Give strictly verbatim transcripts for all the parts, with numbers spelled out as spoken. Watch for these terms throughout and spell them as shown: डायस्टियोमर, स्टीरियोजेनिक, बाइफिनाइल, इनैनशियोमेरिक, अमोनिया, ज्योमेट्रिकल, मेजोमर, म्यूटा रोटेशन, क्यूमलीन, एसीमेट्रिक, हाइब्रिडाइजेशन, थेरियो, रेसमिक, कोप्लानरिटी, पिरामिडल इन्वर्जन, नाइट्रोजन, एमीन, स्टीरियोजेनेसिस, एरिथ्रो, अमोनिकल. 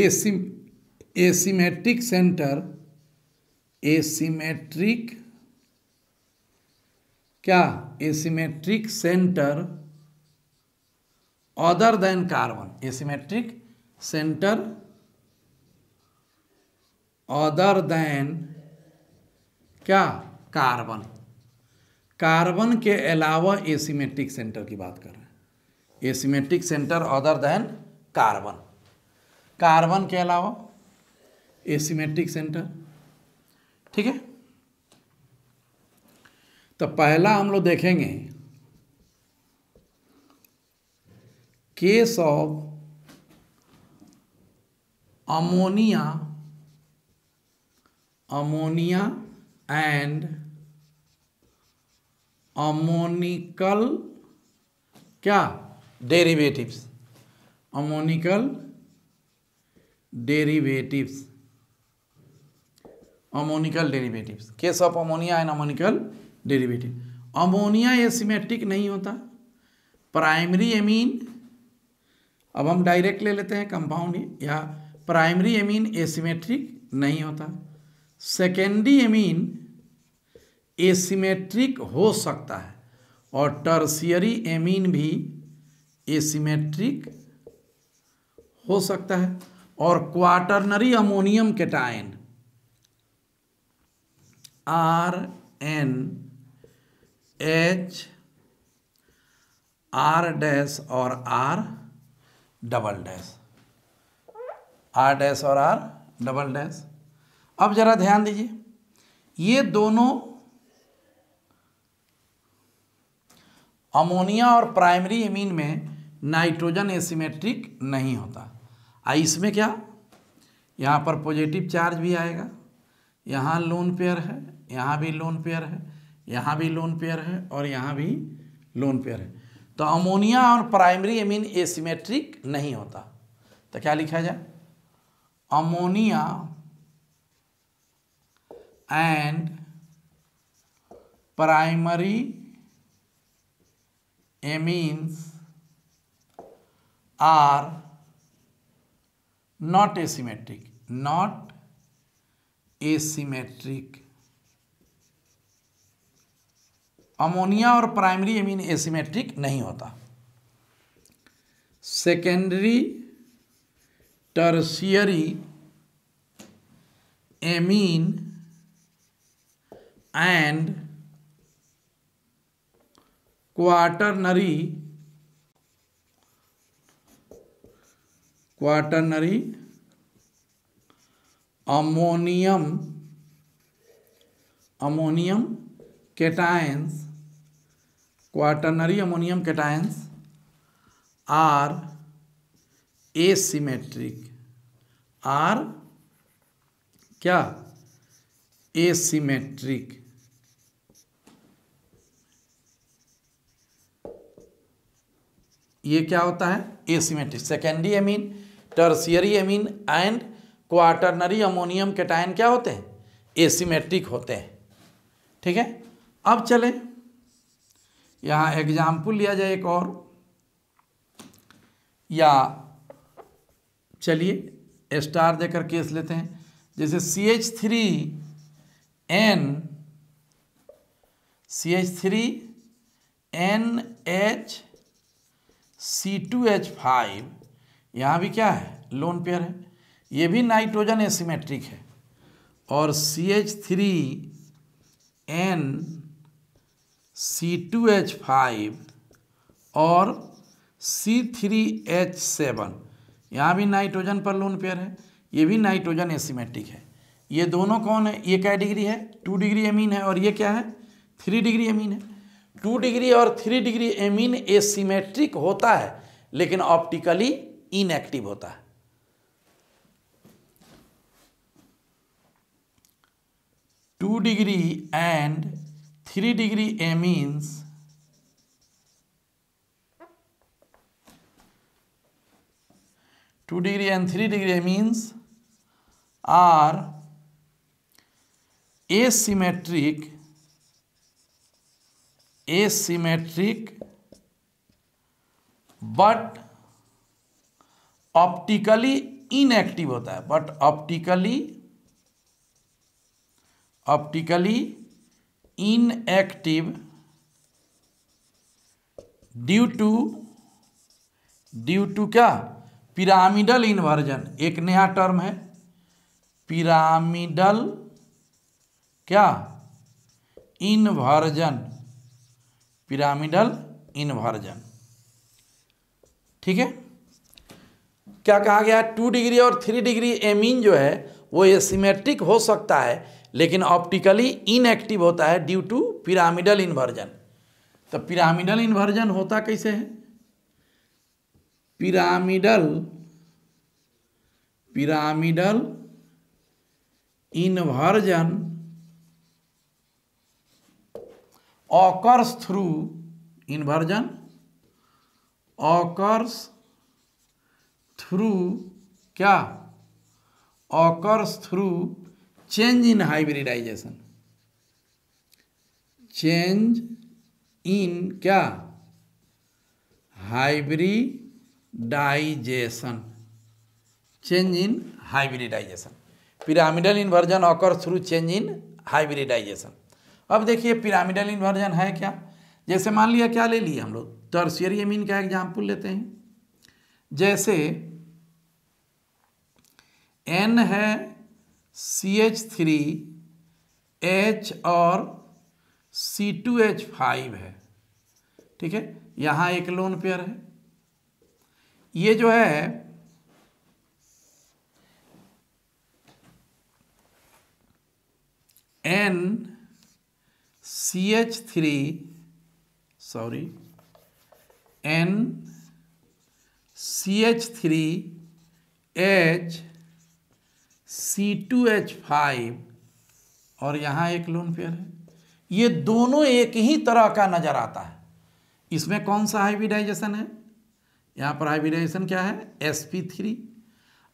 AC एसीमेट्रिक centre, एसीमेट्रिक क्या एसीमेट्रिक centre other than carbon, एसीमेट्रिक centre other than क्या carbon, carbon के अलावा एसीमेट्रिक centre की बात कर रहे हैं, एसीमेट्रिक centre other than carbon, carbon के अलावा एसीमेट्रिक सेंटर। ठीक है, तो पहला हम लोग देखेंगे case of अमोनिया, अमोनिया and अमोनिकल क्या derivatives, अमोनिकल derivatives, अमोनिकल derivatives, case of अमोनिया and अमोनिकल derivative. अमोनिया asymmetric नहीं होता, प्राइमरी एमीन, अब हम डायरेक्ट ले लेते हैं कंपाउंड, या प्राइमरी एमीन एसिमेट्रिक नहीं होता, सेकेंडरी एमीन एसिमेट्रिक हो सकता है और टर्शियरी एमीन भी एसिमेट्रिक हो सकता है, और quaternary ammonium cation R N H R dash और R double dash, R dash और आर डबल डैश। अब जरा ध्यान दीजिए, ये दोनों अमोनिया और प्राइमरी एमीन में नाइट्रोजन एसिमेट्रिक नहीं होता, आ इसमें क्या यहाँ पर पॉजिटिव चार्ज भी आएगा, यहाँ लोन पेयर है, यहाँ भी लोन पेयर है, यहाँ भी लोन पेयर है और यहाँ भी लोन पेयर है, तो अमोनिया और प्राइमरी एमीन एसिमेट्रिक नहीं होता। तो क्या लिखा जाए, अमोनिया and primary amines are not asymmetric, not asymmetric, अमोनिया और प्राइमरी एमीन एसिमेट्रिक नहीं होता, secondary tertiary amine and quaternary ammonium cations, quaternary ammonium cations are asymmetric क्या एसिमेट्रिक, ये क्या होता है asymmetric, secondary एमीन, tertiary एमीन and quaternary ammonium cation क्या होते हैं एसिमेट्रिक होते हैं। ठीक है, अब चले यहाँ एग्जाम्पल लिया जाए एक और, या चलिए स्टार देकर केस लेते हैं, जैसे C H three N C H three N H C two H five, यहाँ भी क्या है लोन पेयर है, ये भी नाइट्रोजन एसिमेट्रिक है, और C H three N C two H five और सी थ्री एच सेवन, यहाँ भी नाइट्रोजन पर लोन पेयर है, ये भी नाइट्रोजन एसिमेट्रिक है। ये दोनों कौन है, ये क्या डिग्री है, टू डिग्री एमीन है, और ये क्या है थ्री डिग्री एमीन है, टू डिग्री और थ्री डिग्री एमीन एसिमेट्रिक होता है लेकिन ऑप्टिकली इनएक्टिव होता है। Two degree and three degree amines two degree and three degree amines are asymmetric asymmetric but optically inactive होता है, but optically optically inactive due to due to क्या पिरामिडल इन्वर्जन, एक नया टर्म है pyramidal क्या inversion, पिरामिडल इन्वर्जन। ठीक है, क्या कहा गया है, टू डिग्री और थ्री डिग्री एमीन जो है वो एसीमेट्रिक हो सकता है लेकिन ऑप्टिकली इनएक्टिव होता है ड्यू टू पिरामिडल इन्वर्जन। तो पिरामिडल इन्वर्जन होता कैसे है, pyramidal पिरामिडल इन्वर्जन occurs through inversion occurs through क्या occurs through change in हाइब्रिडाइजेशन, change in क्या हाइब्रिडाइजेशन, change in हाइब्रिडाइजेशन। पिरामिडल इन्वर्जन occurs through change in हाइब्रिडाइजेशन। अब देखिए पिरामिडल इन्वर्जन है क्या, जैसे मान लिया क्या ले लिए हम लोग टर्शियरी एमीन का एग्जाम्पल लेते हैं, जैसे N है सी एच थ्री एच और सी टू एच फाइव है, ठीक है, यहाँ एक लोन पेयर है, ये जो है N C H three sorry N C H three H C two H five और यहाँ एक लोन पेयर है, ये दोनों एक ही तरह का नज़र आता है। इसमें कौन सा हाइब्रिडाइजेशन है, यहाँ पर हाइब्रिडाइजेशन क्या है एस पी थ्री,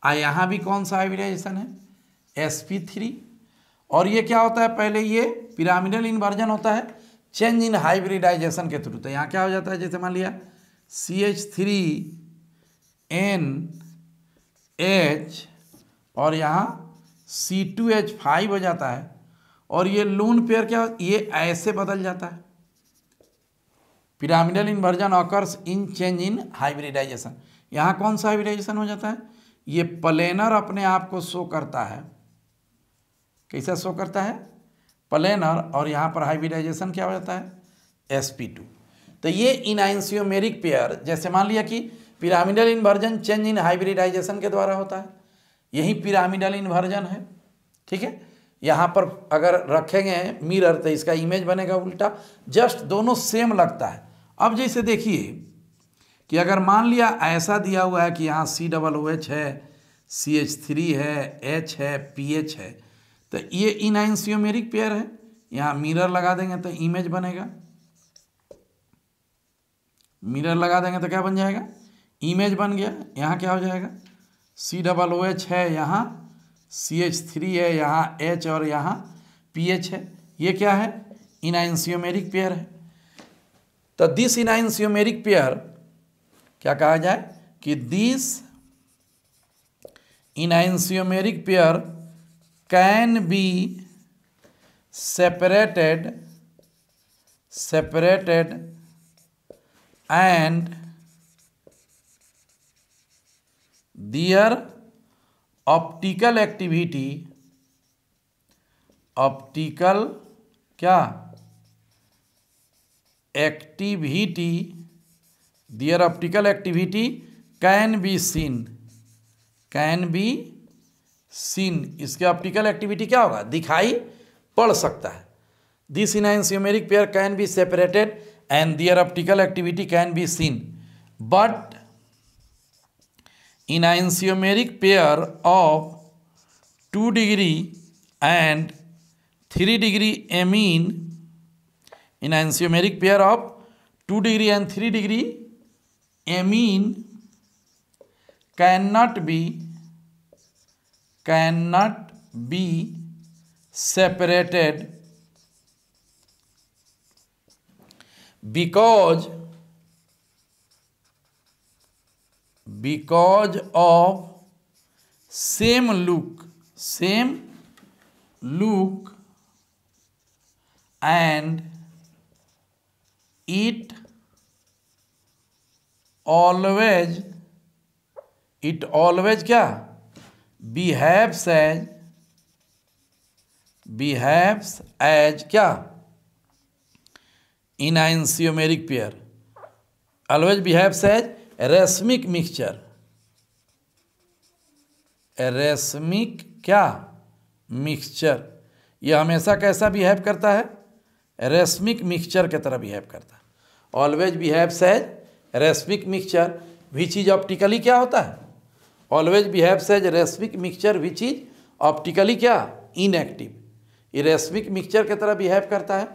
और यहाँ भी कौन सा हाइब्रिडाइजेशन है एस पी थ्री। और ये क्या होता है, पहले ये पिरामिडल इन्वर्जन होता है चेंज इन हाइब्रिडाइजेशन के थ्रू, तो यहाँ क्या हो जाता है, जैसे मान लिया C H three N H और यहाँ सी टू एच फाइव हो जाता है और ये लोन पेयर क्या ये ऐसे बदल जाता है। पिरामिडल इन्वर्जन occurs in change in हाइब्रिडाइजेशन, यहाँ कौन सा हाइब्रिडाइजेशन हो जाता है, ये प्लेनर अपने आप को शो करता है, कैसा शो करता है प्लेनर, और यहाँ पर हाइब्रिडाइजेशन क्या हो जाता है एस पी टू। तो ये इनैनशियोमेरिक पेयर, जैसे मान लिया कि पिरामिडल इन्वर्जन change in हाइब्रिडाइजेशन के द्वारा होता है, यही पिरामिडल इन्वर्जन है। ठीक है, यहाँ पर अगर रखेंगे मिरर तो इसका इमेज बनेगा उल्टा, जस्ट दोनों सेम लगता है। अब जैसे देखिए कि अगर मान लिया ऐसा दिया हुआ है कि यहाँ सी डबल ओ एच है सी एच थ्री है एच है पी एच है, तो ये इनैनशियोमेरिक पेयर है, यहाँ मिरर लगा देंगे तो इमेज बनेगा, मिरर लगा देंगे तो क्या बन जाएगा इमेज बन गया। यहाँ क्या हो जाएगा सी डबल ओ एच है, यहाँ सी एच थ्री है, यहाँ एच और यहाँ पी एच है, ये क्या है इनैनशियोमेरिक पेयर है। तो दिस इनैनशियोमेरिक पेयर क्या कहा जाए कि this इनैनशियोमेरिक pair can be separated separated and their optical activity optical क्या activity their optical activity can be seen can be seen, इसके ऑप्टिकल एक्टिविटी क्या होगा दिखाई पड़ सकता है। This इनैनशियोमेरिक pair can be separated and their optical activity can be seen but इनैनशियोमेरिक pair of two degree and three degree एमीन, इनैनशियोमेरिक pair of two degree and three degree एमीन can not B can not be separated because because of same look same look and it always it always क्या behaves as behaves as क्या इनैनशियोमेरिक pair always behaves as रेसमिक mixture रेसमिक क्या mixture. यह हमेशा कैसा behave करता है रेसमिक mixture की तरह बिहेव करता है। Always behaves as रेसमिक mixture which is optically क्या होता है always behaves as रेसमिक mixture which is optically क्या इनएक्टिव। ये रेसमिक मिक्सचर की तरह बिहेव करता है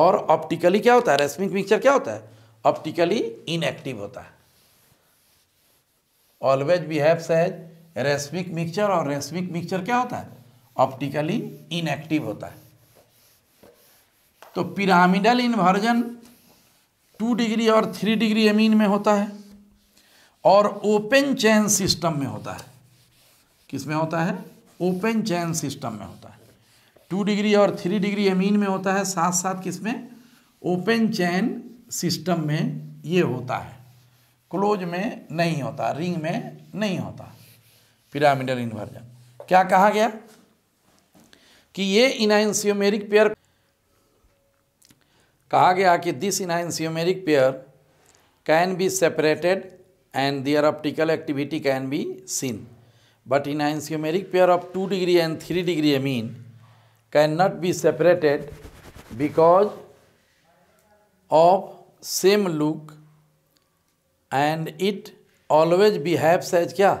और ऑप्टिकली क्या होता है रेसमिक मिक्सचर क्या होता है ऑप्टिकली इनएक्टिव होता है। Always behaves as रेसमिक mixture और रेसमिक मिक्सचर क्या होता है ऑप्टिकली इनएक्टिव होता है। तो पिरामिडल इन्वर्जन टू डिग्री और थ्री डिग्री एमीन में होता है और ओपन चैन सिस्टम में होता है। किस में होता है ओपन चैन सिस्टम में होता है। टू डिग्री और थ्री डिग्री एमीन में होता है साथ साथ किस में ओपन चैन सिस्टम में ये होता है क्लोज में नहीं होता रिंग में नहीं होता। पिरामिडल इन्वर्जन क्या कहा गया कि ये इनैनशियोमेरिक पेयर कहा गया कि this इनैनशियोमेरिक pair can be separated and their optical activity can be seen, but in enantiomeric pair of two degree and three degree amine cannot be separated because of same look and it always behaves as क्या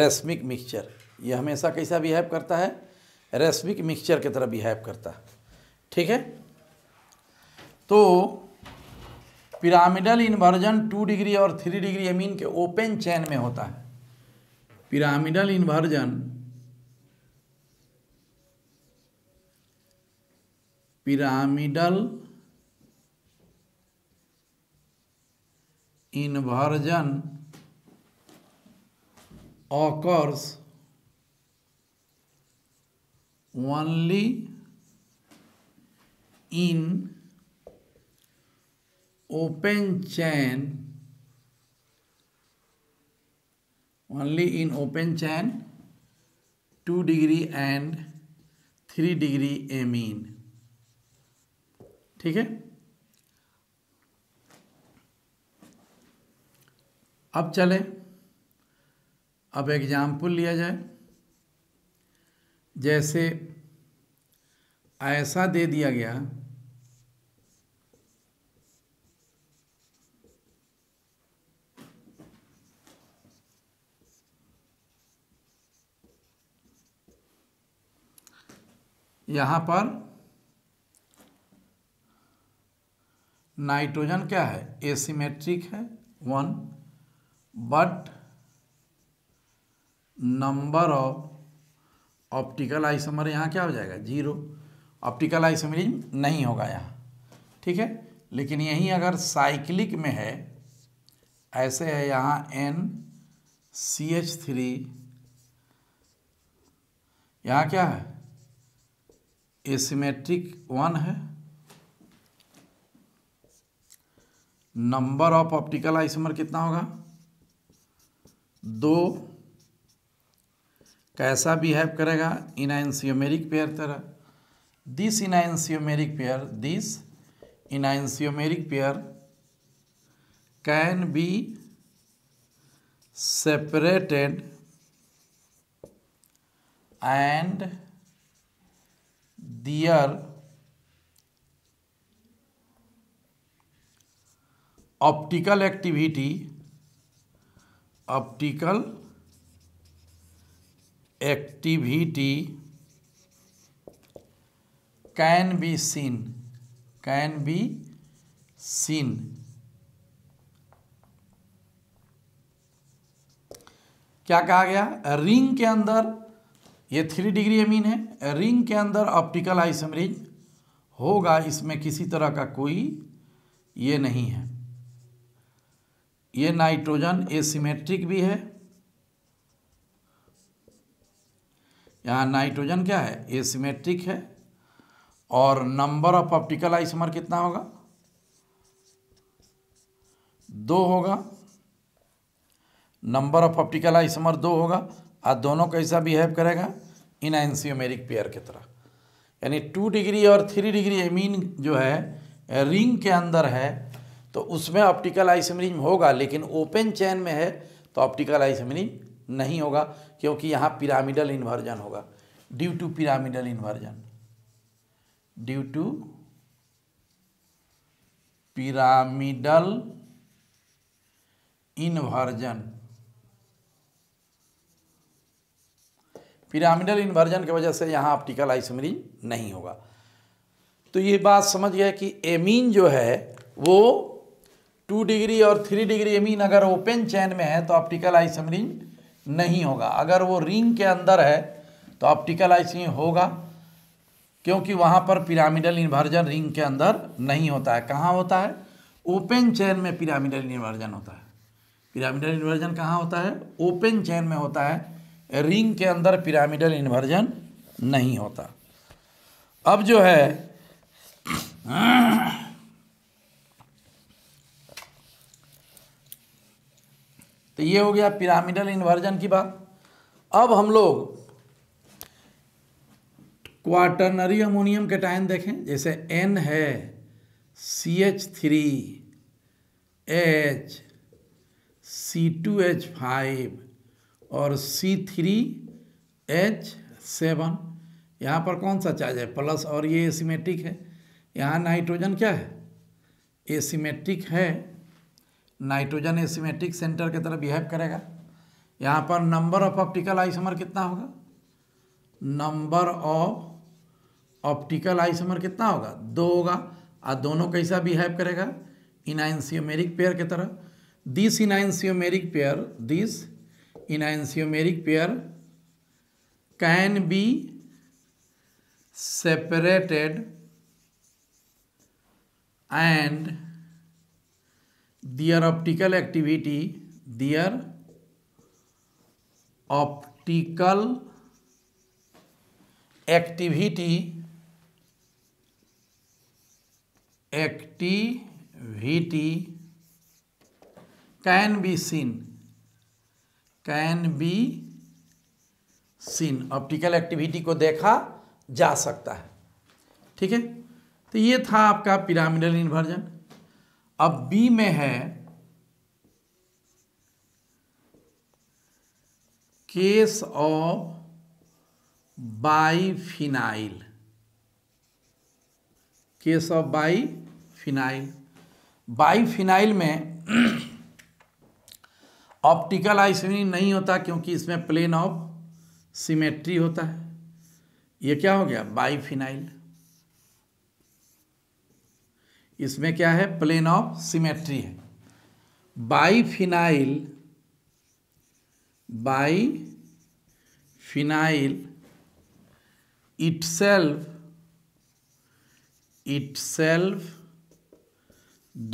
रेसमिक mixture. ये हमेशा कैसा behave करता है रेसमिक mixture की तरह behave करता है। ठीक है तो पिरामिडल इन्वर्जन टू डिग्री और थ्री डिग्री एमीन के ओपन चैन में होता है। पिरामिडल इन्वर्जन पिरामिडल इन्वर्जन occurs only in open chain only in open chain two degree and three degree amine। ठीक है अब चले अब एग्जाम्पल लिया जाए। जैसे ऐसा दे दिया गया यहाँ पर नाइट्रोजन क्या है एसीमेट्रिक है one but number of optical isomer यहाँ क्या हो जाएगा जीरो ऑप्टिकल आइसोमरिज्म नहीं होगा यहाँ। ठीक है लेकिन यहीं अगर साइक्लिक में है ऐसे है यहाँ एन सी एच थ्री यहाँ क्या है एसीमेट्रिक वन है नंबर ऑफ ऑप्टिकल आइसोमर कितना होगा दो कैसा बिहेव करेगा इनैनशियोमेरिक पेयर तरह। This इनैनशियोमेरिक pair this इनैनशियोमेरिक pair can be separated and Their optical activity optical activity can be seen can be seen क्या कहा गया रिंग के अंदर ये थ्री डिग्री एमीन है रिंग के अंदर ऑप्टिकल आइसोमरिज्म होगा इसमें किसी तरह का कोई ये नहीं है। ये नाइट्रोजन एसिमेट्रिक भी है यहाँ नाइट्रोजन क्या है, एसीमेट्रिक है, और नंबर ऑफ ऑप्टिकल आइसोमर कितना होगा, दो होगा, नंबर ऑफ ऑप्टिकल आइसोमर दो होगा, और दोनों कैसा बिहेव करेगा, इनैनशियोमेरिक पेयर की तरह। यानी टू डिग्री और थ्री डिग्री एमीन जो है रिंग के अंदर है तो उसमें ऑप्टिकल आइसोमरिज्म होगा, लेकिन ओपन चैन में है तो ऑप्टिकल आइसोमरिज्म नहीं होगा, क्योंकि यहाँ पिरामिडल इन्वर्जन होगा, due to पिरामिडल इन्वर्जन, due to पिरामिडल इन्वर्जन। पिरामिडल इन्वर्जन की वजह से यहाँ ऑप्टिकल आइसोमरिज्म नहीं होगा। तो ये बात समझ गया कि एमीन जो है वो टू डिग्री और थ्री डिग्री एमीन अगर ओपन चैन में है तो ऑप्टिकल आइसोमरिज्म नहीं होगा, अगर वो रिंग के अंदर है तो ऑप्टिकल आइसोमरिज्म होगा, क्योंकि वहाँ पर पिरामिडल इन्वर्जन रिंग के अंदर नहीं होता है। कहाँ होता है, ओपन चैन में पिरामिडल इन्वर्जन होता है। पिरामिडल इन्वर्जन कहाँ होता है, ओपन चैन में होता है, रिंग के अंदर पिरामिडल इन्वर्जन नहीं होता। अब जो है तो ये हो गया पिरामिडल इन्वर्जन की बात। अब हम लोग क्वाटर्नरी अमोनियम कैटायन देखें, जैसे N है, C H three H, C two H five और सी थ्री एच सेवन। यहाँ पर कौन सा चार्ज है, प्लस, और ये एसीमेट्रिक है। यहाँ नाइट्रोजन क्या है, एसीमेट्रिक है, नाइट्रोजन एसीमेट्रिक सेंटर की तरफ बिहेव करेगा। यहाँ पर नंबर ऑफ ऑप्टिकल आइसोमर कितना होगा, नंबर ऑफ ऑप्टिकल आइसोमर कितना होगा, दो होगा, और दोनों कैसा बिहेव करेगा, इनैनशियोमेरिक पेयर की तरह। This इनैनशियोमेरिक pair, this इनैनशियोमेरिक pair can be separated and their optical activity, their optical activity activity can be seen, can be seen, optical activity को देखा जा सकता है। ठीक है, तो ये था आपका पिरामिडल इन्वर्जन। अब बी में है case of बाइफिनाइल, case of बाइफिनाइल। बाइफिनाइल में ऑप्टिकल आइसोमरिज्म नहीं होता, क्योंकि इसमें प्लेन ऑफ सिमेट्री होता है। ये क्या हो गया, बाइफिनाइल, इसमें क्या है, प्लेन ऑफ सिमेट्री है। बाइफिनाइल, बाइफिनाइल itself itself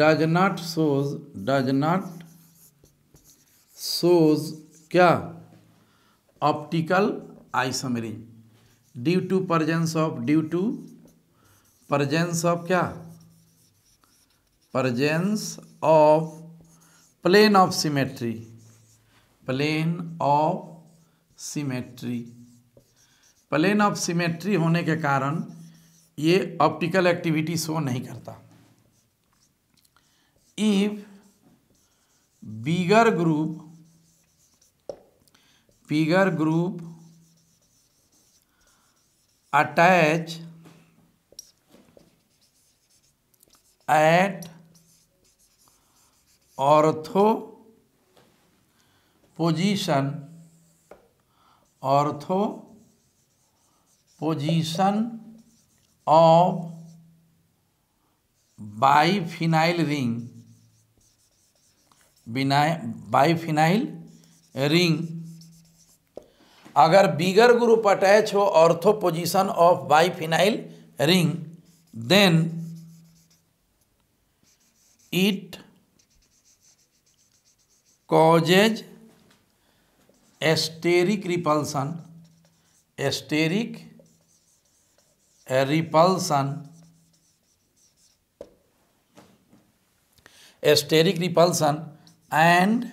does not shows does not shows क्या, optical isomerism, due to presence of, due to presence of क्या, presence of plane of symmetry, plane of symmetry. Plane of symmetry होने के कारण ये optical activity show नहीं करता। If bigger group, bigger group attach at ortho position, ortho position of बाइफिनाइल ring, बाइफिनाइल ring, अगर bigger group attach हो ortho position of बाइफिनाइल ring, then it causes steric repulsion, steric repulsion, steric repulsion and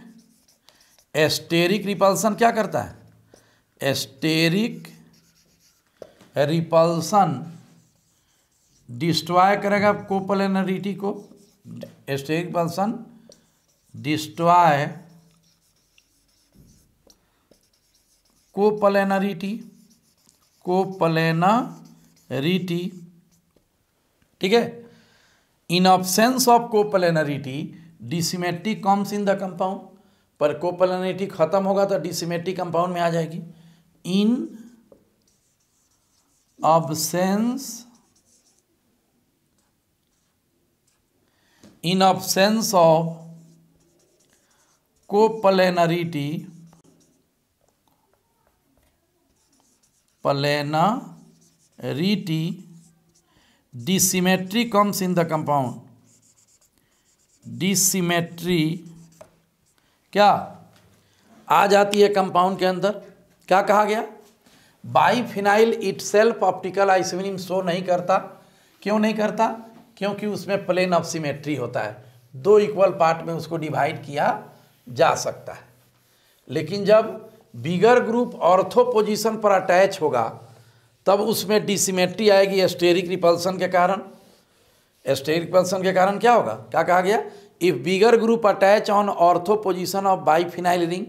steric repulsion क्या करता है, steric repulsion destroy करेगा कोप्लानरिटी को, steric repulsion destroy कोप्लानरिटी, कोप्लानरिटी ठीक है। In absence of कोप्लानरिटी dissymmetric comes in the compound, पर कोप्लानरिटी खत्म होगा तो डिसिमेट्रिक कंपाउंड में आ जाएगी। In absence, in absence of कोप्लानरिटी, planarity dissymmetry comes in the compound, dissymmetry क्या आ जाती है कंपाउंड के अंदर। क्या कहा गया, बाइफिनाइल इटसेल्फ ऑप्टिकल आइसोमीम शो नहीं करता, क्यों नहीं करता, क्योंकि उसमें प्लेन ऑफ सिमेट्री होता है, दो इक्वल पार्ट में उसको डिवाइड किया जा सकता है। लेकिन जब बिगर ग्रुप ऑर्थो पोजीशन पर अटैच होगा तब उसमें डिसिमेट्री आएगी स्टेरिक रिपल्सन के कारण, स्टेरिक रिपल्सन के कारण क्या होगा। क्या कहा गया, if bigger group attach on ortho position of बाइफिनाइल ring,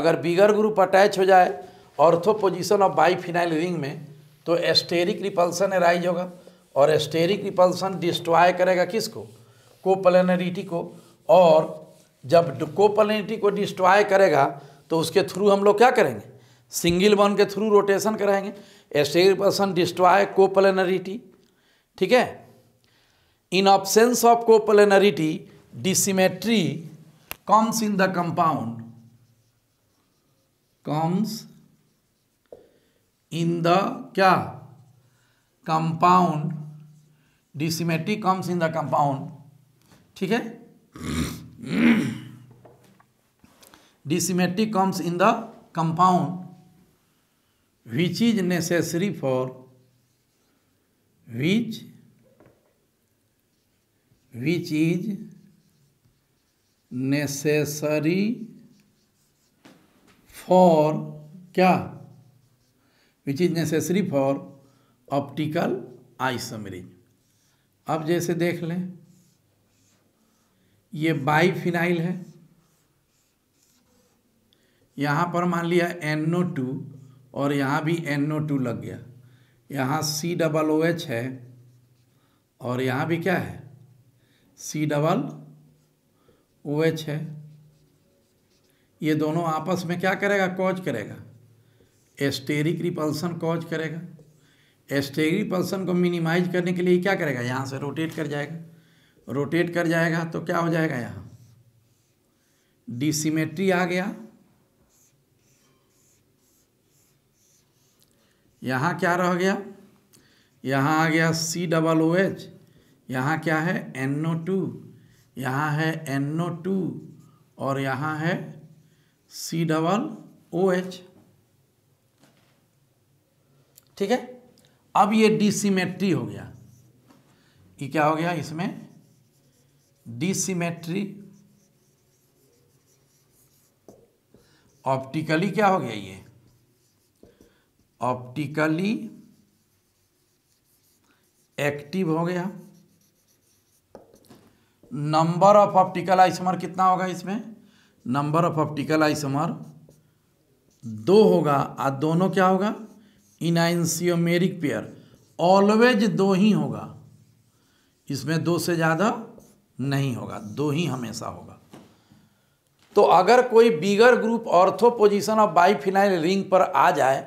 अगर बिगर ग्रुप अटैच हो जाए ortho position of बाइफिनाइल ring में तो स्टेरिक रिपल्सन अराइज होगा और स्टेरिक रिपल्सन डिस्ट्रॉय करेगा किसको, कोप्लानरिटी को, और जब कोप्लानरिटी को डिस्ट्रॉय करेगा तो उसके थ्रू हम लोग क्या करेंगे, सिंगल बॉन्ड के थ्रू रोटेशन कराएंगे, स्टेरिक रिपल्सन डिस्ट्रॉय कोप्लानरिटी ठीक है। In absence of कोप्लानरिटी dissymmetry comes in the compound, comes in the क्या compound, dissymmetry comes in the compound ठीक है। Dissymmetry comes in the compound which is necessary for, which which is necessary for क्या, which is necessary for optical isomerism. अब जैसे देख लें ये बाइफिनाइल है, यहाँ पर मान लिया एन ओ टू और यहाँ भी एन ओ टू लग गया, यहाँ सी डबल ओ एच है और यहाँ भी क्या है सी डबल ओ एच है, ये दोनों आपस में क्या करेगा, कॉज करेगा, स्टेरिक रिपल्सन कॉज करेगा। स्टेरिक रिपल्सन को मिनिमाइज करने के लिए क्या करेगा, यहाँ से रोटेट कर जाएगा, रोटेट कर जाएगा तो क्या हो जाएगा, यहाँ डिसिमेट्री आ गया, यहाँ क्या रह गया, यहाँ आ गया सी डबल ओ एच, यहाँ क्या है एन ओ टू, यहाँ है एन ओ टू और यहाँ है सी डबल ओ एच ठीक है। अब ये डिसिमेट्री हो गया, ये क्या हो गया, इसमें डिसिमेट्री ऑप्टिकली क्या हो गया, ये ऑप्टिकली एक्टिव हो गया। नंबर ऑफ ऑप्टिकल आइसोमर कितना होगा इसमें, नंबर ऑफ ऑप्टिकल आइसोमर दो होगा और दोनों क्या होगा इनैनशियोमेरिक पेयर, ऑलवेज दो ही होगा, इसमें दो से ज़्यादा नहीं होगा, दो ही हमेशा होगा। तो अगर कोई bigger group ortho position of बाइफिनाइल ring पर आ जाए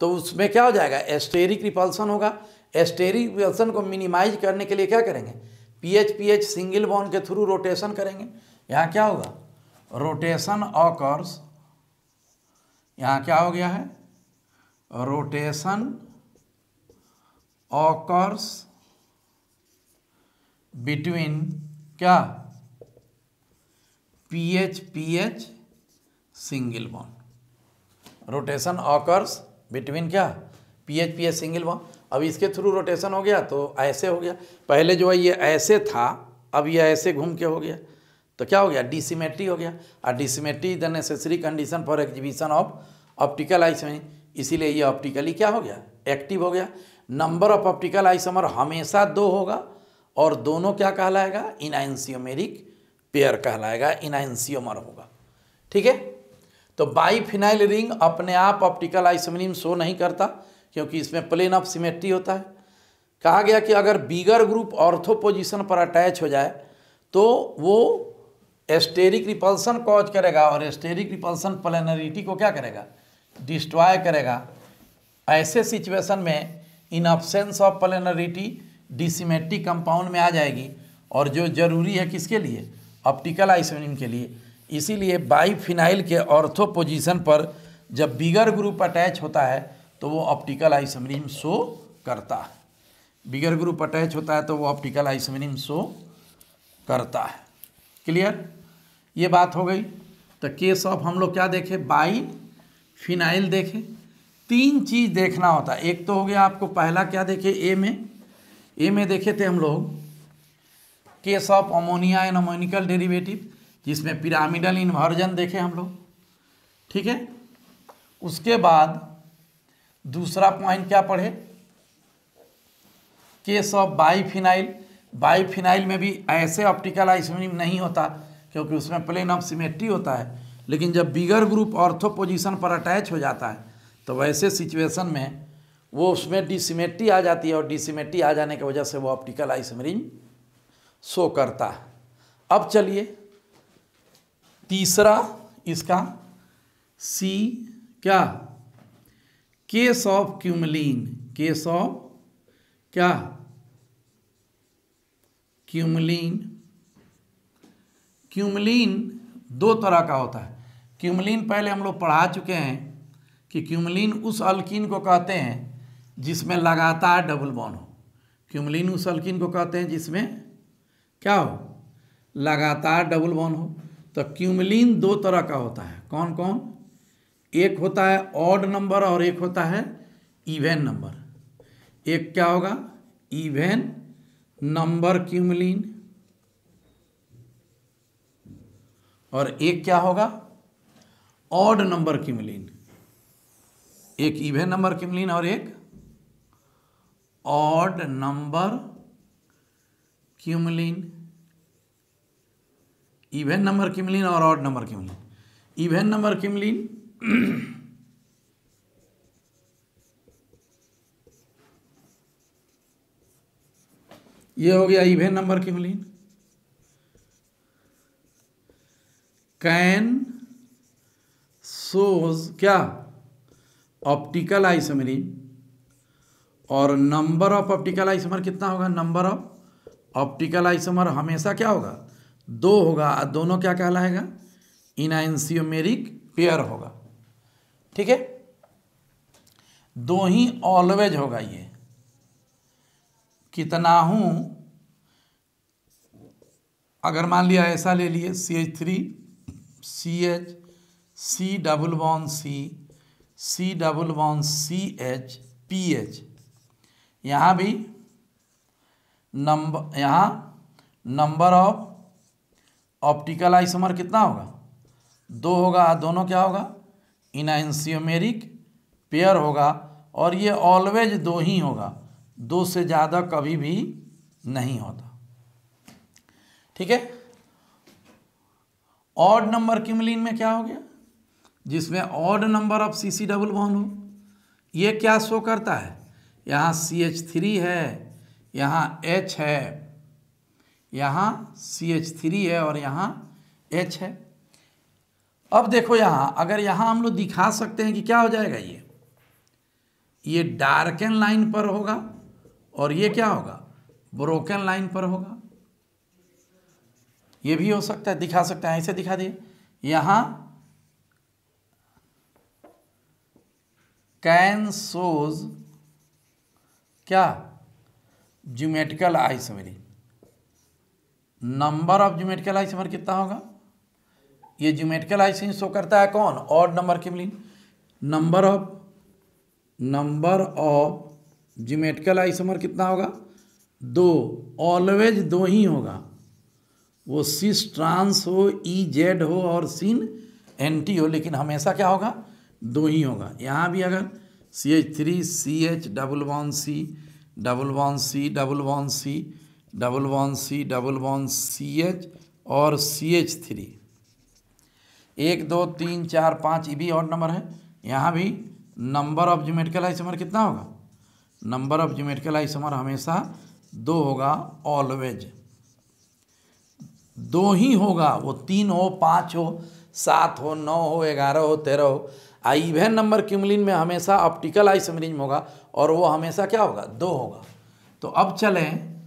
तो उसमें क्या हो जाएगा, स्टेरिक रिपल्सन होगा। स्टेरिक रिपल्सन को मिनिमाइज करने के लिए क्या करेंगे, पीएच पीएच सिंगल बॉन्ड के थ्रू रोटेशन करेंगे, यहाँ क्या होगा रोटेशन ऑकर्स, यहाँ क्या हो गया है रोटेशन ऑकर्स बिटवीन क्या PH PH single bond, rotation occurs between क्या P H P H single one. अब इसके थ्रू रोटेशन हो गया तो ऐसे हो गया, पहले जो है ये ऐसे था, अब ये ऐसे घूम के हो गया, तो क्या हो गया डिसिमेट्री हो गया। और dissymmetry the necessary condition for exhibition of optical isomer, इसीलिए ये ऑप्टिकली क्या हो गया एक्टिव हो गया। नंबर ऑफ ऑप्टिकल आइसमर हमेशा दो होगा और दोनों क्या कहलाएगा इनैनशियोमेरिक पेयर कहलाएगा, इनैनशियोमर होगा। ठीक है, तो बाइफिनाइल रिंग अपने आप ऑप्टिकल आइसोमरिज्म शो नहीं करता क्योंकि इसमें प्लेन ऑफ सिमेट्री होता है। कहा गया कि अगर बिगर ग्रुप ऑर्थो पोजीशन पर अटैच हो जाए तो वो एस्टेरिक रिपल्सन कॉज करेगा और एस्टेरिक रिपल्सन प्लेनरिटी को क्या करेगा डिस्ट्रॉय करेगा। ऐसे सिचुएशन में in absence of planarity dissymmetric compound में आ जाएगी और जो जरूरी है किसके लिए ऑप्टिकल आइसोमरिज्म के लिए। इसीलिए बाइफिनाइल के ऑर्थो पोजीशन पर जब बिगर ग्रुप अटैच होता है तो वो ऑप्टिकल आइसोमरिज्म शो करता है, बिगर ग्रुप अटैच होता है तो वो ऑप्टिकल आइसोमरिज्म शो करता है। क्लियर, ये बात हो गई। तो केस ऑफ हम लोग क्या देखे बाइफिनाइल देखे। तीन चीज़ देखना होता है, एक तो हो गया आपको पहला क्या देखे ए में, ए में देखे थे हम लोग case of अमोनिया and अमोनिकल derivative जिसमें पिरामिडल इन्वर्जन देखे हम लोग। ठीक है, उसके बाद दूसरा पॉइंट क्या पढ़े केस ऑफ बाइफिनाइल। बाइफिनाइल में भी ऐसे ऑप्टिकल आइसोमरिज्म नहीं होता क्योंकि उसमें प्लेन ऑफ सिमेट्री होता है, लेकिन जब बिगर ग्रुप ऑर्थो पोजीशन पर अटैच हो जाता है तो वैसे सिचुएशन में वो उसमें डिसिमेट्री आ जाती है और डिसिमेट्री आ जाने की वजह से वो ऑप्टिकल आइसोमरिज्म शो करता है। अब चलिए तीसरा इसका सी क्या case of क्यूमलीन, case of क्या क्यूमलीन। क्यूमलीन दो तरह का होता है। क्यूमलीन पहले हम लोग पढ़ा चुके हैं कि क्यूमलीन उस अल्कीन को कहते हैं जिसमें लगातार डबल बॉन्ड हो। क्यूमलीन उस अल्कीन को कहते हैं जिसमें क्या हो लगातार डबल बॉन्ड हो। तो क्यूमलीन दो तरह का होता है, कौन कौन, एक होता है ऑड नंबर और एक होता है इवेन नंबर। एक क्या होगा इवेन नंबर क्यूमलीन और एक क्या होगा ऑड नंबर क्यूमलीन। एक इवेन नंबर क्यूमलीन और एक odd number क्यूमलीन। Even number क्यूमलीन और odd number क्यूमलीन। Even number क्यूमलीन ये हो गया even number क्यूमलीन। Can shows क्या ऑप्टिकल आइसोमरिज्म और नंबर ऑफ ऑप्टिकल आइसोमर कितना होगा, नंबर ऑफ ऑप्टिकल आइसोमर हमेशा क्या होगा दो होगा, दोनों क्या कहलाएगा इनैनशियोमेरिक पेयर होगा। ठीक है, दो ही ऑलवेज होगा। ये कितना हूँ अगर मान लिया ऐसा ले लिए C H three C H C double bond C C double bond C H P H, यहाँ भी नंबर यहाँ नंबर ऑफ ऑप्टिकल आइसोमर कितना होगा दो होगा, दोनों क्या होगा इनैनशियोमेरिक पेयर होगा और ये ऑलवेज दो ही होगा, दो से ज़्यादा कभी भी नहीं होता। ठीक है, ऑड नंबर क्यूमलीन में क्या हो गया जिसमें odd number of C C double bond हो। ये क्या शो करता है, यहाँ सी एच थ्री है, यहाँ एच है, यहाँ सी एच थ्री है और यहाँ एच है। अब देखो यहाँ अगर यहाँ हम लोग दिखा सकते हैं कि क्या हो जाएगा, ये ये डार्कन लाइन पर होगा और ये क्या होगा ब्रोकन लाइन पर होगा। ये भी हो सकता है, दिखा सकते हैं ऐसे दिखा दिए। यहाँ कैन शोज क्या ज्योमेट्रिकल isomery, number of ज्योमेट्रिकल isomer कितना होगा, ये ज्योमेट्रिकल आइसोमर शो करता है कौन odd number क्यूमलीन। Number of number of ज्योमेट्रिकल isomer कितना होगा? दो, ऑलवेज दो ही होगा, वो सिस ट्रांस हो, ई जेड हो और सिन एंटी हो, लेकिन हमेशा क्या होगा? दो ही होगा। यहाँ भी अगर C H three C H double one C double one C double one C double one C double one C H और सी एच थ्री, एक दो तीन चार पाँच, ये भी ऑड नंबर है। यहाँ भी नंबर ऑफ ज्योमेट्रिकल आइसोमर कितना होगा? नंबर ऑफ ज्योमेट्रिकल आइसोमर हमेशा दो होगा, ऑलवेज दो ही होगा, वो तीन हो, पाँच हो, सात हो, नौ हो, ग्यारह हो, तेरह हो। आ इवेन नंबर क्यूमलीन में हमेशा ऑप्टिकल आइसोमेरिज्म होगा और वो हमेशा क्या होगा? दो होगा। तो अब चलें,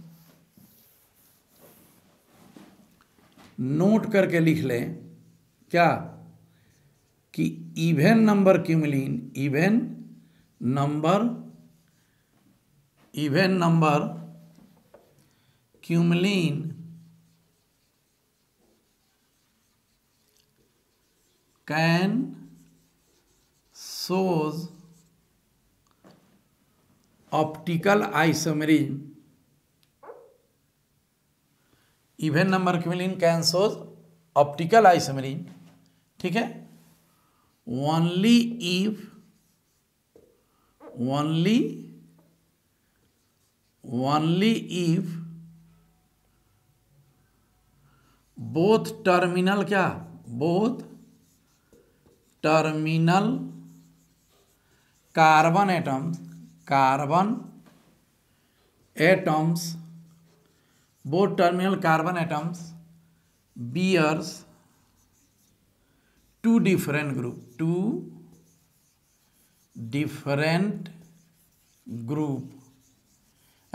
नोट करके लिख लें क्या कि even number क्यूमलीन, even number even number क्यूमलीन can shows optical isomerism, even number क्यूमलीन can shows optical isomerism, ठीक है, only if only only if both terminal क्या both terminal carbon atom carbon atoms both terminal carbon atoms bears two different group two different group,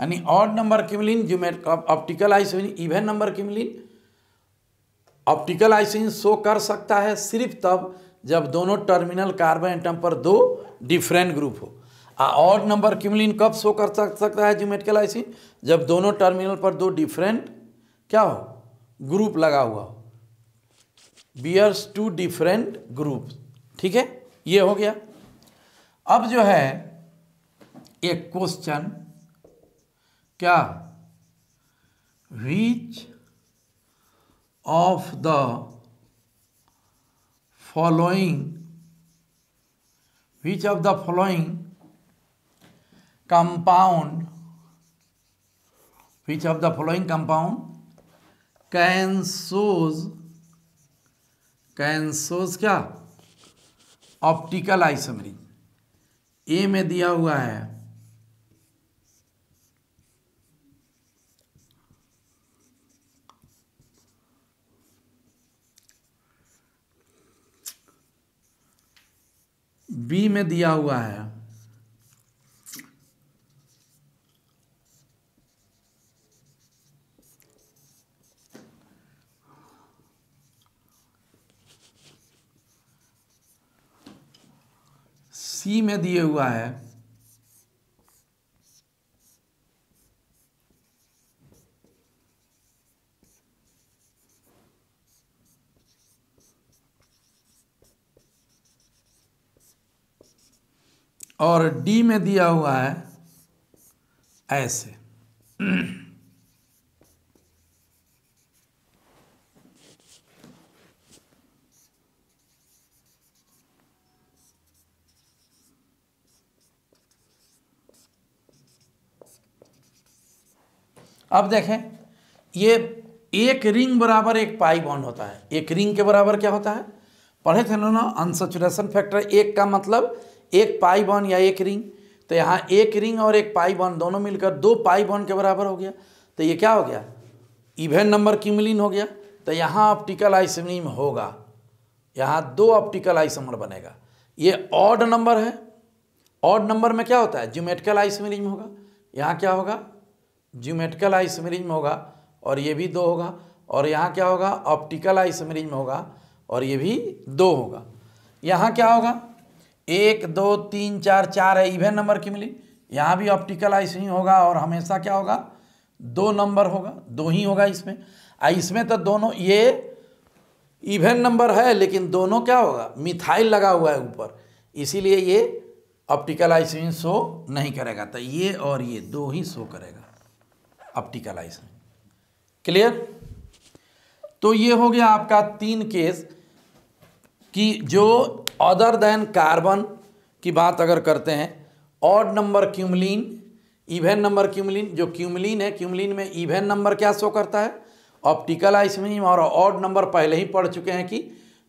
यानी odd number क्यूमलीन geometric optical isomerism even number क्यूमलीन optical isomerism show कर सकता है सिर्फ तब जब दोनों terminal carbon atom पर दो डिफरेंट ग्रुप हो। ऑड नंबर क्यूमलीन कब शो कर सकता है ज्योमेट्रिकल आइसोमेरिज्म? जब दोनों टर्मिनल पर दो डिफरेंट क्या हो? ग्रुप लगा हुआ हो, बियर्स टू डिफरेंट ग्रुप, ठीक है, ये हो गया। अब जो है एक क्वेश्चन क्या, which of the following which of the following compound which of the following compound can shows can shows क्या ऑप्टिकल आइसोमेरिज्म। ए में दिया हुआ है बी में दिया हुआ है सी में दिए हुआ है और डी में दिया हुआ है ऐसे। अब देखें, ये एक रिंग बराबर एक पाई बॉन्ड होता है। एक रिंग के बराबर क्या होता है? पढ़े थे ना अनसैचुरेशन फैक्टर, एक का मतलब एक पाई बॉन्ड या एक रिंग। तो यहाँ एक रिंग और एक पाई बॉन्ड दोनों मिलकर दो पाई बॉन्ड के बराबर हो गया। तो ये क्या हो गया? इवेन नंबर क्यूमलीन हो गया। तो यहाँ ऑप्टिकल आइसोमेरिज्म होगा, यहाँ दो ऑप्टिकल आइसोमर बनेगा। ये ऑड नंबर है, ऑड नंबर में क्या होता है? ज्योमेट्रिकल आइसोमेरिज्म होगा। यहाँ क्या होगा? ज्योमेट्रिकल आइसोमेरिज्म होगा और ये भी दो होगा, और यहाँ क्या होगा? ऑप्टिकल आइसोमेरिज्म होगा और ये भी दो होगा। यहाँ क्या होगा? एक दो तीन चार, चार है इवेन नंबर क्यूमलीन। यहाँ भी ऑप्टिकल आइसोमेरिज्म होगा और हमेशा क्या होगा? दो नंबर होगा, दो ही होगा इसमें। इसमें तो दोनों ये इवेन नंबर है लेकिन दोनों क्या होगा? मिथाइल लगा हुआ है ऊपर, इसीलिए ये ऑप्टिकल आई स्विंग शो नहीं करेगा, तो ये और ये दो ही शो करेगा ऑप्टिकल आई स्विंग। क्लियर? तो ये हो गया आपका तीन केस कि जो अदर देन कार्बन की बात अगर करते हैं, odd number क्यूमलीन, even number क्यूमलीन, जो क्यूमलीन है क्यूमलीन में इवेन नंबर क्या शो करता है ऑप्टिकल आई स्विंग, और ऑड नंबर पहले ही पढ़ चुके हैं कि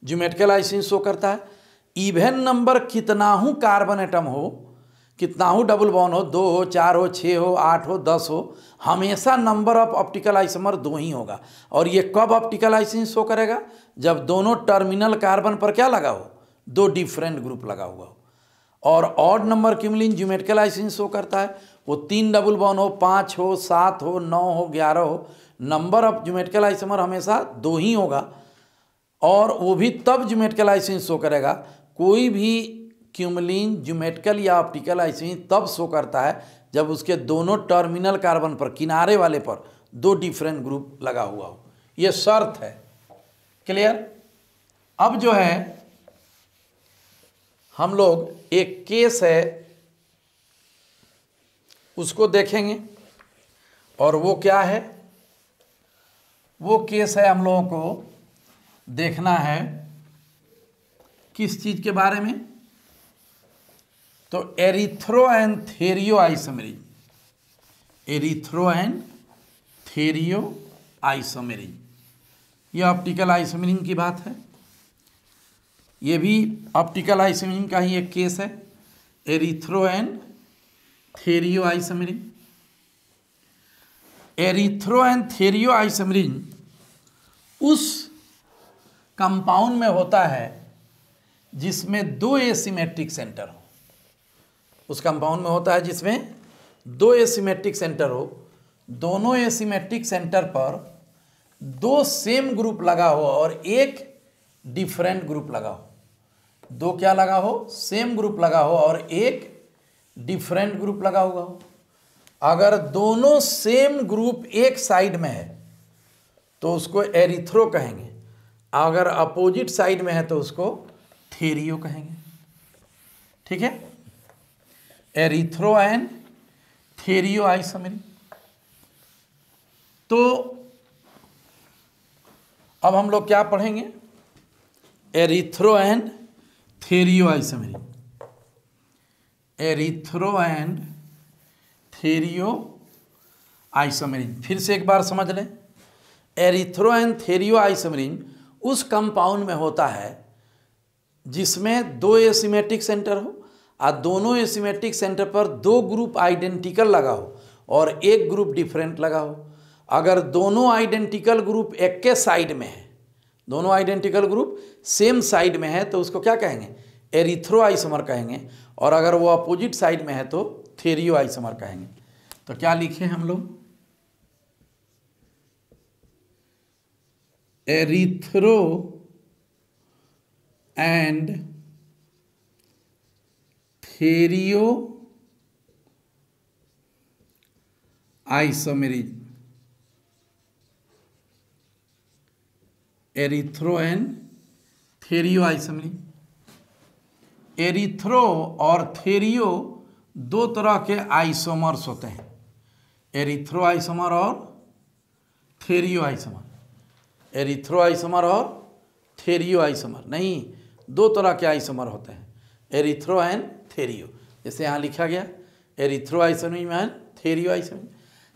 ज्योमेट्रिकल आई स्विंग शो करता है। इवेन नंबर कितना हूँ कार्बन एटम हो, कितना हूँ डबल बॉन्ड हो, दो हो, चार हो, छः हो, आठ हो, दस हो, हमेशा नंबर ऑफ ऑप्टिकल आइसोमर दो ही होगा। और ये कब ऑप्टिकल आइसोमर शो करेगा? जब दोनों टर्मिनल कार्बन पर क्या लगा हो, दो डिफरेंट ग्रुप लगा हुआ हो। और odd number क्यूमलीन ज्योमेट्रिकल isomer show करता है, वो तीन डबल बॉन्ड हो, पाँच हो, सात हो, नौ हो, ग्यारह हो, नंबर ऑफ ज्योमेट्रिकल आइसोमर हमेशा दो ही होगा। और वो भी तब ज्योमेट्रिकल आइसोमर शो करेगा, कोई भी क्यूमलीन ज्योमेट्रिकल या ऑप्टिकल आइसोमर तब शो करता है जब उसके दोनों टर्मिनल कार्बन पर, किनारे वाले पर, दो डिफरेंट ग्रुप लगा हुआ हो। ये शर्त है। क्लियर? अब जो है हम लोग एक केस है उसको देखेंगे, और वो क्या है, वो केस है हम लोगों को देखना है किस चीज़ के बारे में, तो एरिथ्रो and थेरियो isomeric, एरिथ्रो and थेरियो isomeric, ये ऑप्टिकल आइसोमेरिक की बात है। ये भी ऑप्टिकल आइसोमेरिक का ही एक केस है, एरिथ्रो and थेरियो isomeric. एरिथ्रो and थेरियो isomeric उस कंपाउंड में होता है जिसमें दो एसीमेट्रिक सेंटर हो, उस कंपाउंड में होता है जिसमें दो एसीमेट्रिक सेंटर हो, दोनों एसीमेट्रिक सेंटर पर दो सेम ग्रुप लगा हो और एक डिफरेंट ग्रुप लगा हो। दो क्या लगा हो, सेम ग्रुप लगा हो और एक डिफरेंट ग्रुप लगा हुआ हो। अगर दोनों सेम ग्रुप एक साइड में है तो उसको एरिथ्रो कहेंगे, अगर अपोजिट साइड में है तो उसको थेरियो कहेंगे। ठीक है? एरिथ्रो and थेरियो isomeric. तो अब हम लोग क्या पढ़ेंगे, एरिथ्रो and थेरियो isomeric, एरिथ्रो and थेरियो isomeric. फिर से एक बार समझ लें, एरिथ्रो एंड थेरियो आइसोमेरिक उस कंपाउंड में होता है जिसमें दो एसिमेट्रिक सेंटर हो और दोनों एसिमेट्रिक सेंटर पर दो ग्रुप आइडेंटिकल लगा हो और एक ग्रुप डिफरेंट लगा हो। अगर दोनों आइडेंटिकल ग्रुप एक के साइड में है, दोनों आइडेंटिकल ग्रुप सेम साइड में है तो उसको क्या कहेंगे, एरिथ्रो आइसोमर कहेंगे। और अगर वो अपोजिट साइड में है तो थेरियो आइसोमर कहेंगे। तो क्या लिखे हम लोग, एरिथ्रो and थेरियो isomeric, एरिथ्रो and थेरियो isomeric. एरिथ्रो और थेरियो दो तरह के आइसोमर्स होते हैं, एरिथ्रो आइसोमर और थेरियो आइसोमर, एरिथ्रो आइसोमर और थेरियो आइसोमर नहीं, दो तरह के आइसोमर होते हैं, एरिथ्रो एंड थेरियो। जैसे यहाँ लिखा गया एरिथ्रो isomer and थेरियो isomer.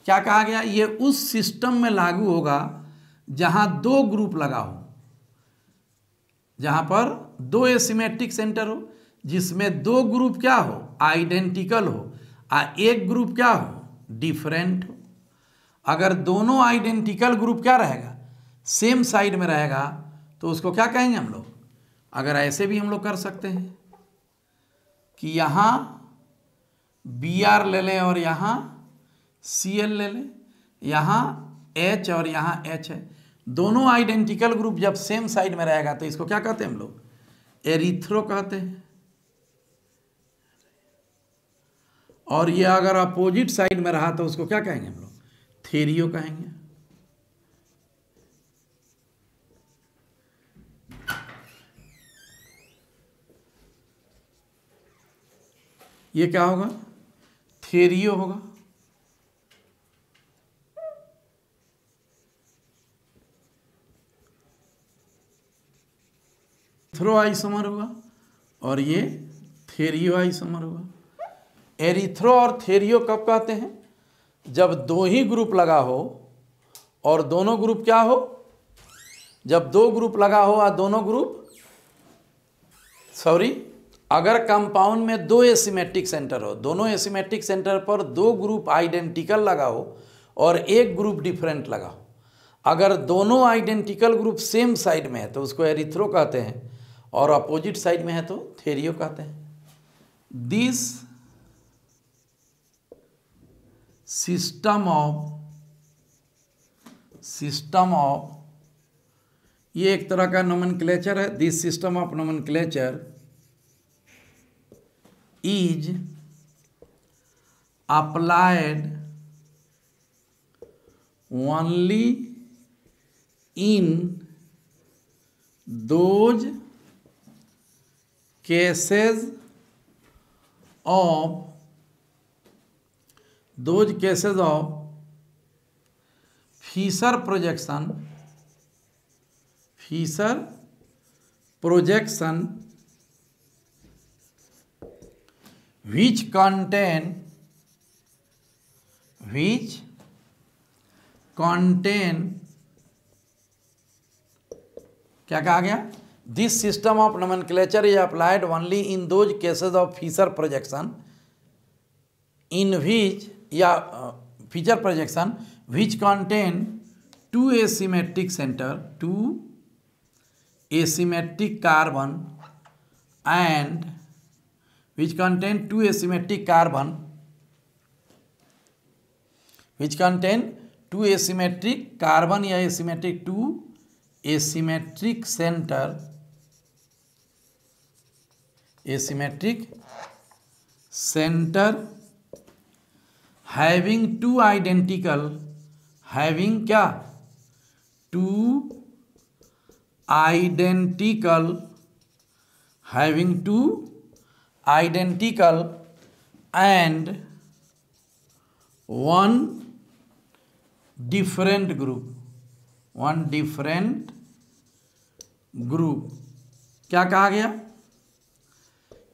क्या कहा गया, ये उस सिस्टम में लागू होगा जहाँ दो ग्रुप लगा हो, जहाँ पर दो एसिमेट्रिक सेंटर हो, जिसमें दो ग्रुप क्या हो, आइडेंटिकल हो और एक ग्रुप क्या हो, डिफरेंट हो। अगर दोनों आइडेंटिकल ग्रुप क्या रहेगा, सेम साइड में रहेगा तो उसको क्या कहेंगे हम लोग। अगर ऐसे भी हम लोग कर सकते हैं कि यहाँ बी आर ले लें और यहाँ सी एल ले लें, यहाँ एच और यहाँ एच है, दोनों आइडेंटिकल ग्रुप जब सेम साइड में रहेगा तो इसको क्या कहते हैं हम लोग, एरिथ्रो कहते हैं। और ये अगर अपोजिट साइड में रहा तो उसको क्या कहेंगे हम लोग, थेरियो कहेंगे। ये क्या होगा, थेरियो होगा। एरिथ्रो आइसोमर होगा और ये थेरियो आइसोमर होगा। एरिथ्रो और थेरियो कब कहते हैं, जब दो ही ग्रुप लगा हो और दोनों ग्रुप क्या हो, जब दो ग्रुप लगा हो और दोनों ग्रुप सॉरी अगर कंपाउंड में दो एसीमेट्रिक सेंटर हो, दोनों एसीमेट्रिक सेंटर पर दो ग्रुप आइडेंटिकल लगा हो और एक ग्रुप डिफरेंट लगा हो, अगर दोनों आइडेंटिकल ग्रुप सेम साइड में है तो उसको एरिथ्रो कहते हैं और अपोजिट साइड में है तो थेरियो कहते हैं। This system of system of ये एक तरह का नोमेनक्लेचर है। This system of nomenclature is applied only in those cases of those cases of Fischer projection Fischer projection which contain which contain क्या कहा गया, this system of nomenclature is applied only in those cases of Fischer projection in which या Fischer projection which contain two एसीमेट्रिक center two एसीमेट्रिक carbon and which contain two एसीमेट्रिक carbon which contain two एसीमेट्रिक carbon या एसीमेट्रिक two एसीमेट्रिक centre एसीमेट्रिक center having two identical having क्या two identical having two identical and one different group one different group. क्या कहा गया,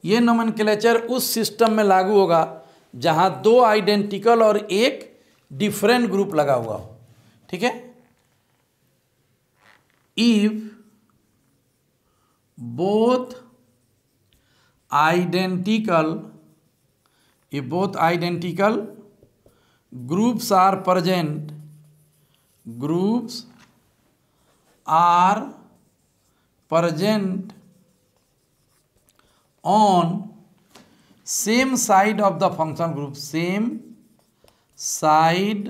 ये nomenclature उस system में लागू होगा जहां दो आइडेंटिकल और एक डिफरेंट ग्रुप लगा हुआ हो, ठीक है। If both identical if both identical groups are present groups are present on same side of the function group same side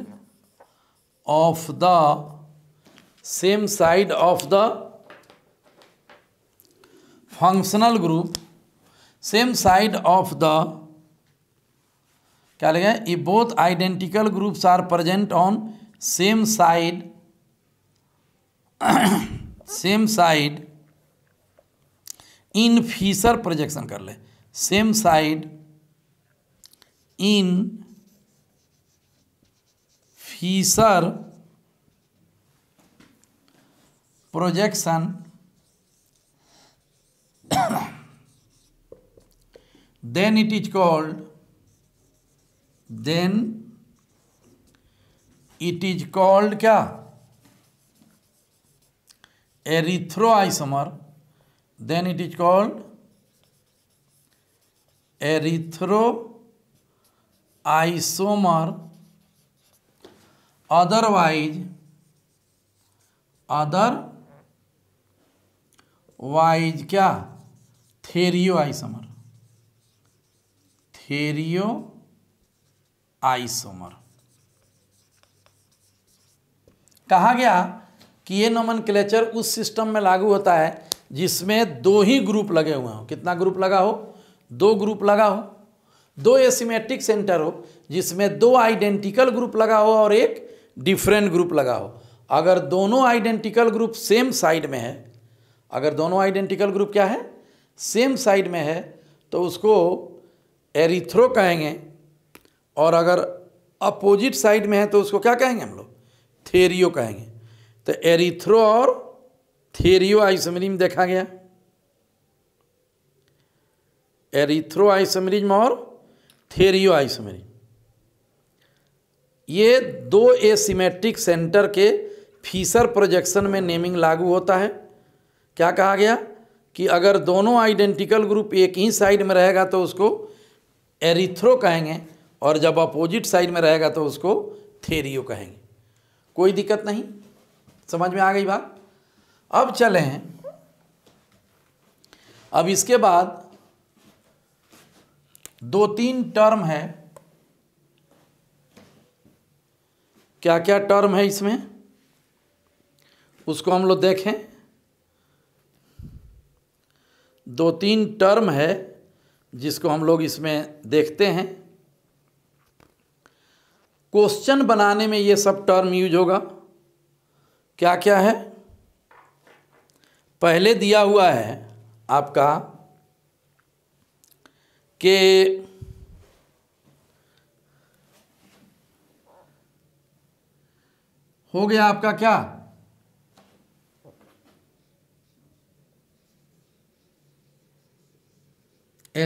of the same side of the functional group same side of the क्या लिखा है, if both identical groups are present on same side same side in Fischer projection कर ले same side in Fischer projection then it is called then it is called क्या एरिथ्रो isomer then it is called erythro isomer otherwise otherwise क्या थेरियो isomer थेरियो isomer. कहा गया कि ये nomenclature उस system में लागू होता है जिसमें दो ही ग्रुप लगे हुए हों, कितना ग्रुप लगा हो, दो ग्रुप लगा हो, दो एसीमेट्रिक सेंटर हो जिसमें दो आइडेंटिकल ग्रुप लगा हो और एक डिफरेंट ग्रुप लगा हो। अगर दोनों आइडेंटिकल ग्रुप सेम साइड में है, अगर दोनों आइडेंटिकल ग्रुप क्या है सेम साइड में है तो उसको एरिथ्रो कहेंगे, और अगर अपोजिट साइड में है तो उसको क्या कहेंगे हम लोग, थेरियो कहेंगे। तो एरिथ्रो और थेरियो आइसोमेरिज में देखा गया, एरिथ्रो आइसोमेरिज और थेरियो आइसोमेरिज, ये दो एसीमेट्रिक सेंटर के फीसर प्रोजेक्शन में नेमिंग लागू होता है। क्या कहा गया कि अगर दोनों आइडेंटिकल ग्रुप एक ही साइड में रहेगा तो उसको एरिथ्रो कहेंगे, और जब अपोजिट साइड में रहेगा तो उसको थेरियो कहेंगे। कोई दिक्कत नहीं, समझ में आ गई बात। अब चले हैं, अब इसके बाद दो तीन टर्म है। क्या क्या टर्म है इसमें, उसको हम लोग देखें। दो तीन टर्म है जिसको हम लोग इसमें देखते हैं। क्वेश्चन बनाने में ये सब टर्म यूज होगा। क्या क्या है, पहले दिया हुआ है आपका के हो गया आपका क्या,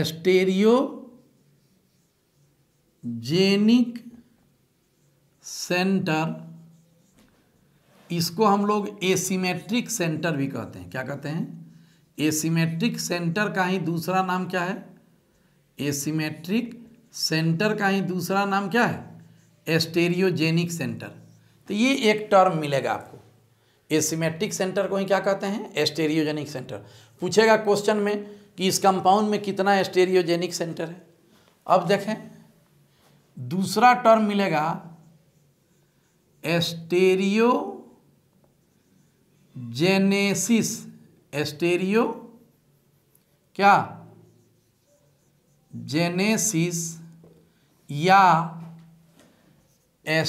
स्टीरियोजेनिक सेंटर। इसको हम लोग एसीमेट्रिक सेंटर भी कहते हैं। क्या कहते हैं, एसीमेट्रिक सेंटर का ही दूसरा नाम क्या है, एसीमेट्रिक सेंटर का ही दूसरा नाम क्या है, स्टीरियोजेनिक सेंटर। तो ये एक टर्म मिलेगा आपको, एसीमेट्रिक सेंटर को ही क्या कहते हैं, स्टीरियोजेनिक सेंटर। पूछेगा क्वेश्चन में कि इस कंपाउंड में कितना स्टीरियोजेनिक सेंटर है। अब देखें दूसरा टर्म मिलेगा स्टीरियोजेनेसिस, स्टीरियो क्या जेनेसिस या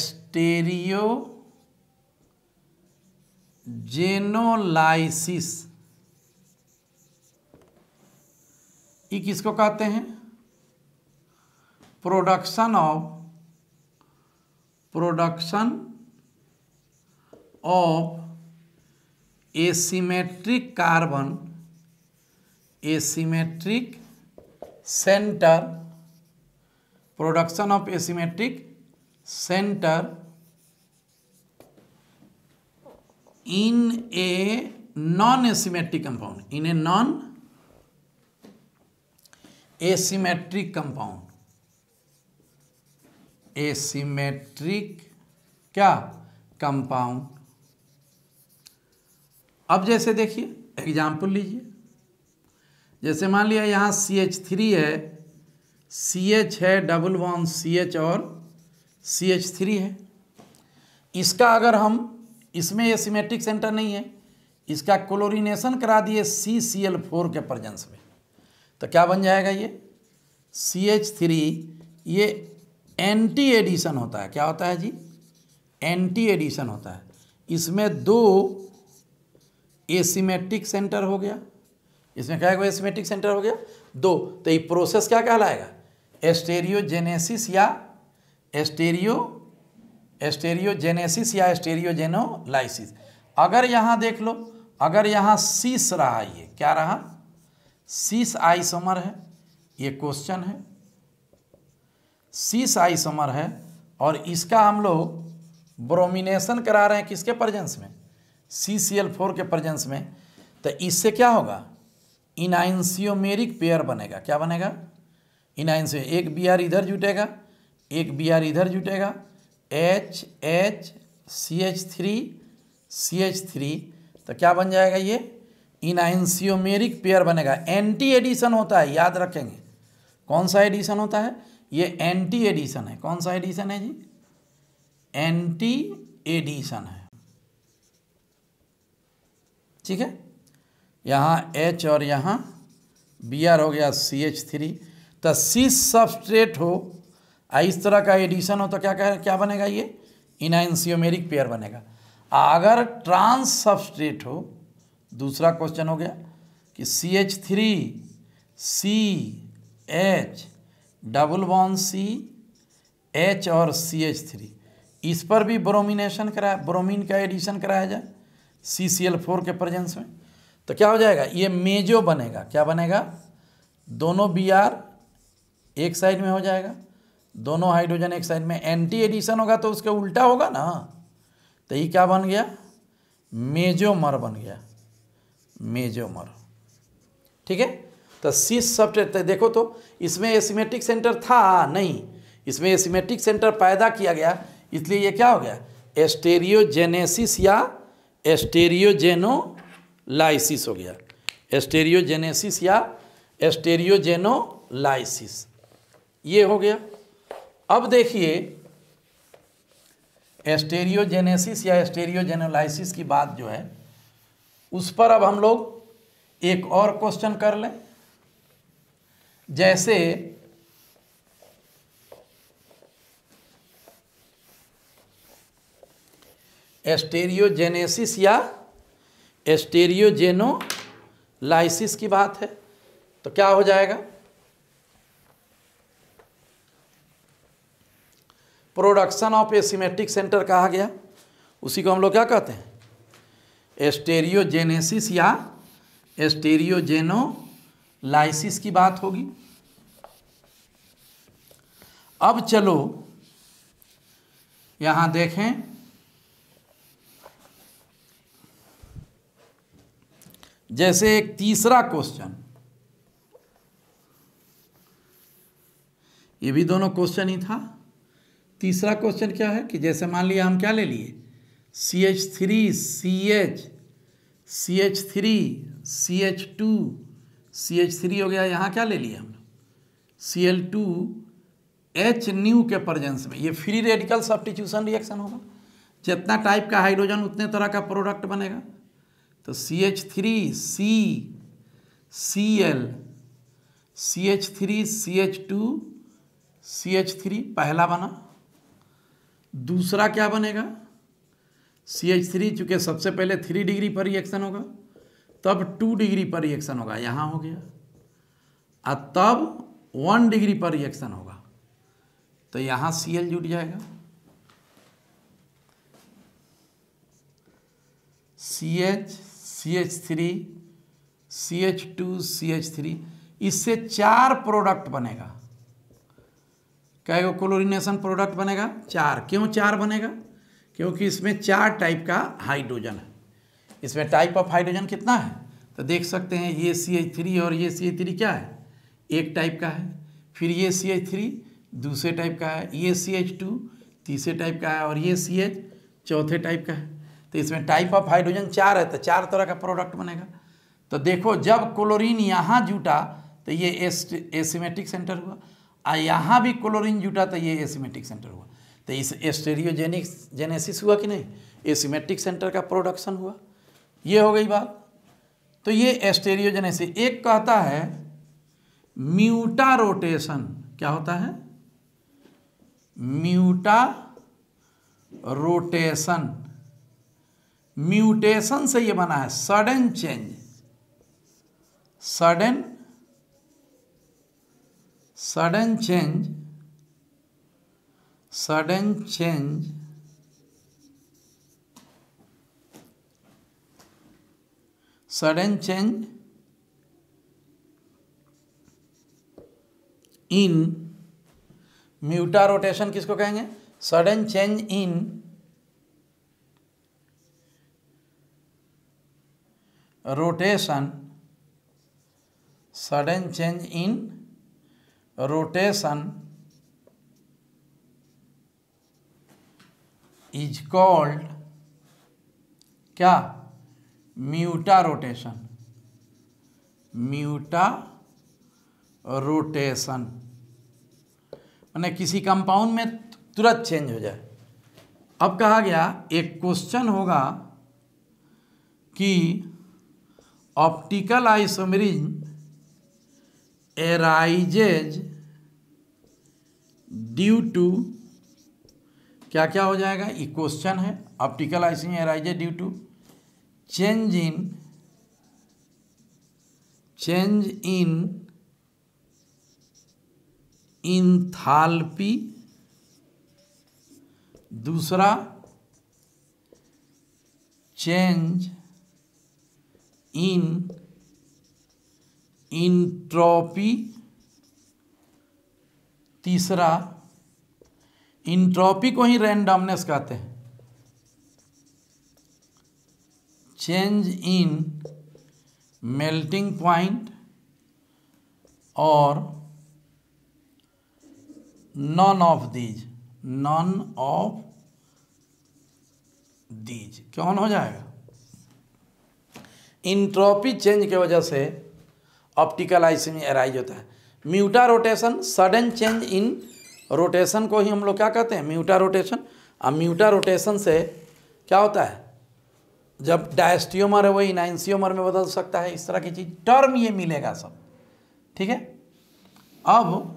स्टीरियोजेनोलाइसिस, ये किसको कहते हैं, production of production of एसीमेट्रिक carbon, एसीमेट्रिक centre, production of एसीमेट्रिक centre in a non एसीमेट्रिक compound, in a non एसीमेट्रिक compound, एसीमेट्रिक क्या कंपाउंड। अब जैसे देखिए एग्जाम्पल लीजिए, जैसे मान लिया यहाँ सी एच थ्री है, सी एच है, डबल वन सी एच और सी एच थ्री है। इसका अगर हम, इसमें एसीमेट्रिक सेंटर नहीं है, इसका क्लोरीनेशन करा दिए सी सी एल फोर के प्रेजेंस में, तो क्या बन जाएगा, ये सी एच थ्री ये एंटी एडिशन होता है। क्या होता है जी, एंटी एडिशन होता है। इसमें दो एसीमेट्रिक सेंटर हो गया, इसमें क्या है, एसीमेट्रिक सेंटर हो गया दो। तो ये प्रोसेस क्या कहलाएगा, स्टीरियोजेनेसिस या स्टीरियो स्टीरियोजेनेसिस या स्टीरियोजेनोलाइसिस। अगर यहाँ देख लो, अगर यहाँ सीस रहा, ये क्या रहा, सीस आइसोमर है, ये क्वेश्चन है, सीस आइसोमर है, और इसका हम लोग ब्रोमिनेशन करा रहे हैं किसके प्रेजेंस में, सी सी एल फोर के प्रेजेंस में। तो इससे क्या होगा, इनैनशियोमेरिक पेयर बनेगा। क्या बनेगा, इनैनशियो, एक बी आर इधर जुटेगा, एक बी आर इधर जुटेगा, H H C H three C H three, तो क्या बन जाएगा, ये इनैनशियोमेरिक पेयर बनेगा। एंटी एडिशन होता है, याद रखेंगे कौन सा एडिशन होता है, ये एंटी एडिशन है। कौन सा एडिशन है जी, एंटी एडिशन है, ठीक है। यहाँ H और यहाँ Br हो गया सी एच थ्री, तो cis सबस्ट्रेट हो, इस तरह का एडिशन हो, तो क्या क्या क्या बनेगा, ये इनैनशियोमेरिक पेयर बनेगा। अगर ट्रांस सबस्ट्रेट हो, दूसरा क्वेश्चन हो गया कि C H three C H double one C H और सी एच थ्री, इस पर भी ब्रोमिनेशन करा ब्रोमीन का एडिशन कराया जाए सी सी एल फोर के प्रेजेंस में, तो क्या हो जाएगा ये मेजो बनेगा। क्या बनेगा? दोनों बी आर एक साइड में हो जाएगा, दोनों हाइड्रोजन एक साइड में। एंटी एडिशन होगा तो उसके उल्टा होगा ना, तो ये क्या बन गया? मेजोमर बन गया, मेजोमर। ठीक है, तो सिस सब्सट्रेट। देखो तो इसमें एसीमेट्रिक सेंटर था नहीं, इसमें एसीमेट्रिक सेंटर पैदा किया गया, इसलिए ये क्या हो गया? स्टीरियोजेनेसिस या स्टीरियोजेनोलाइसिस हो गया, स्टीरियोजेनेसिस या स्टीरियोजेनोलाइसिस ये हो गया। अब देखिए स्टीरियोजेनेसिस या स्टीरियोजेनोलाइसिस की बात जो है उस पर अब हम लोग एक और क्वेश्चन कर लें। जैसे स्टीरियोजेनेसिस या स्टीरियोजेनोलाइसिस की बात है तो क्या हो जाएगा? प्रोडक्शन ऑफ एसीमेट्रिक सेंटर कहा गया, उसी को हम लोग क्या कहते हैं? स्टीरियोजेनेसिस या स्टीरियोजेनोलाइसिस की बात होगी। अब चलो यहां देखें, जैसे एक तीसरा क्वेश्चन, ये भी दोनों क्वेश्चन ही था। तीसरा क्वेश्चन क्या है कि जैसे मान लिया हम क्या ले लिए C H three C H C H three C H two C H three हो गया, यहाँ क्या ले लिया हमने C L two H nu के प्रेजेंस में। ये फ्री रेडिकल सब्स्टिट्यूशन रिएक्शन होगा, जितना टाइप का हाइड्रोजन उतने तरह का प्रोडक्ट बनेगा। तो C H three C C L C H three C H two C H three पहला बना। दूसरा क्या बनेगा? सी एच थ्री, चूँकि सबसे पहले थ्री डिग्री पर रिएक्शन होगा, तब टू डिग्री पर रिएक्शन होगा, यहाँ हो गया, और तब वन डिग्री पर रिएक्शन होगा, तो यहाँ सी एल जुट जाएगा। C H C H three C H two C H three, इससे चार प्रोडक्ट बनेगा। कैगो क्लोरीनेशन प्रोडक्ट बनेगा चार। क्यों चार बनेगा? क्योंकि इसमें चार टाइप का हाइड्रोजन है। इसमें टाइप ऑफ हाइड्रोजन कितना है तो देख सकते हैं, ये सी एच थ्री और ये सी एच थ्री क्या है? एक टाइप का है। फिर ये सी एच थ्री दूसरे टाइप का है, ये सी एच टू तीसरे टाइप का है, और ये सी एच चौथे टाइप का है। तो इसमें टाइप ऑफ हाइड्रोजन चार है, तो चार तरह का प्रोडक्ट बनेगा। तो देखो जब क्लोरीन यहाँ जुटा तो ये एसीमेट्रिक सेंटर हुआ, और यहाँ भी क्लोरीन जुटा तो ये एसीमेट्रिक सेंटर हुआ। तो इस स्टीरियोजेनिक जेनेसिस हुआ कि नहीं? एसीमेट्रिक सेंटर का प्रोडक्शन हुआ। ये हो गई बात। तो ये स्टीरियोजेनेसिस। एक कहता है म्यूटा रोटेशन। क्या होता है? म्यूटा रोटेशन। म्यूटेशन से ये बना है sudden change, sudden sudden change sudden change sudden change in म्यूटा रोटेशन। किसको कहेंगे? Sudden change in rotation, sudden change in rotation is called क्या? म्यूटा रोटेशन, म्यूटा रोटेशन। माने किसी कंपाउंड में तुरंत चेंज हो जाए। अब कहा गया एक क्वेश्चन होगा कि optical isomerism arises due to क्या क्या हो जाएगा? ये क्वेश्चन है। Optical isomerism arises due to change in change in enthalpy, दूसरा चेंज इन इंट्रोपी, तीसरा इंट्रोपी को ही रैंडमनेस कहते हैं, चेंज इन मेल्टिंग पॉइंट और none of these, none of these कौन हो जाएगा। इंट्रोपी चेंज की वजह से ऑप्टिकल आइसीमी एराइज होता है। म्यूटा रोटेशन, sudden change in rotation को ही हम लोग क्या कहते हैं, म्यूटा रोटेशन। अब म्यूटा रोटेशन से क्या होता है, जब डायस्टियोमर है वो इनैनशियोमर में बदल सकता है, इस तरह की चीज़ टर्म ये मिलेगा सब, ठीक है। अब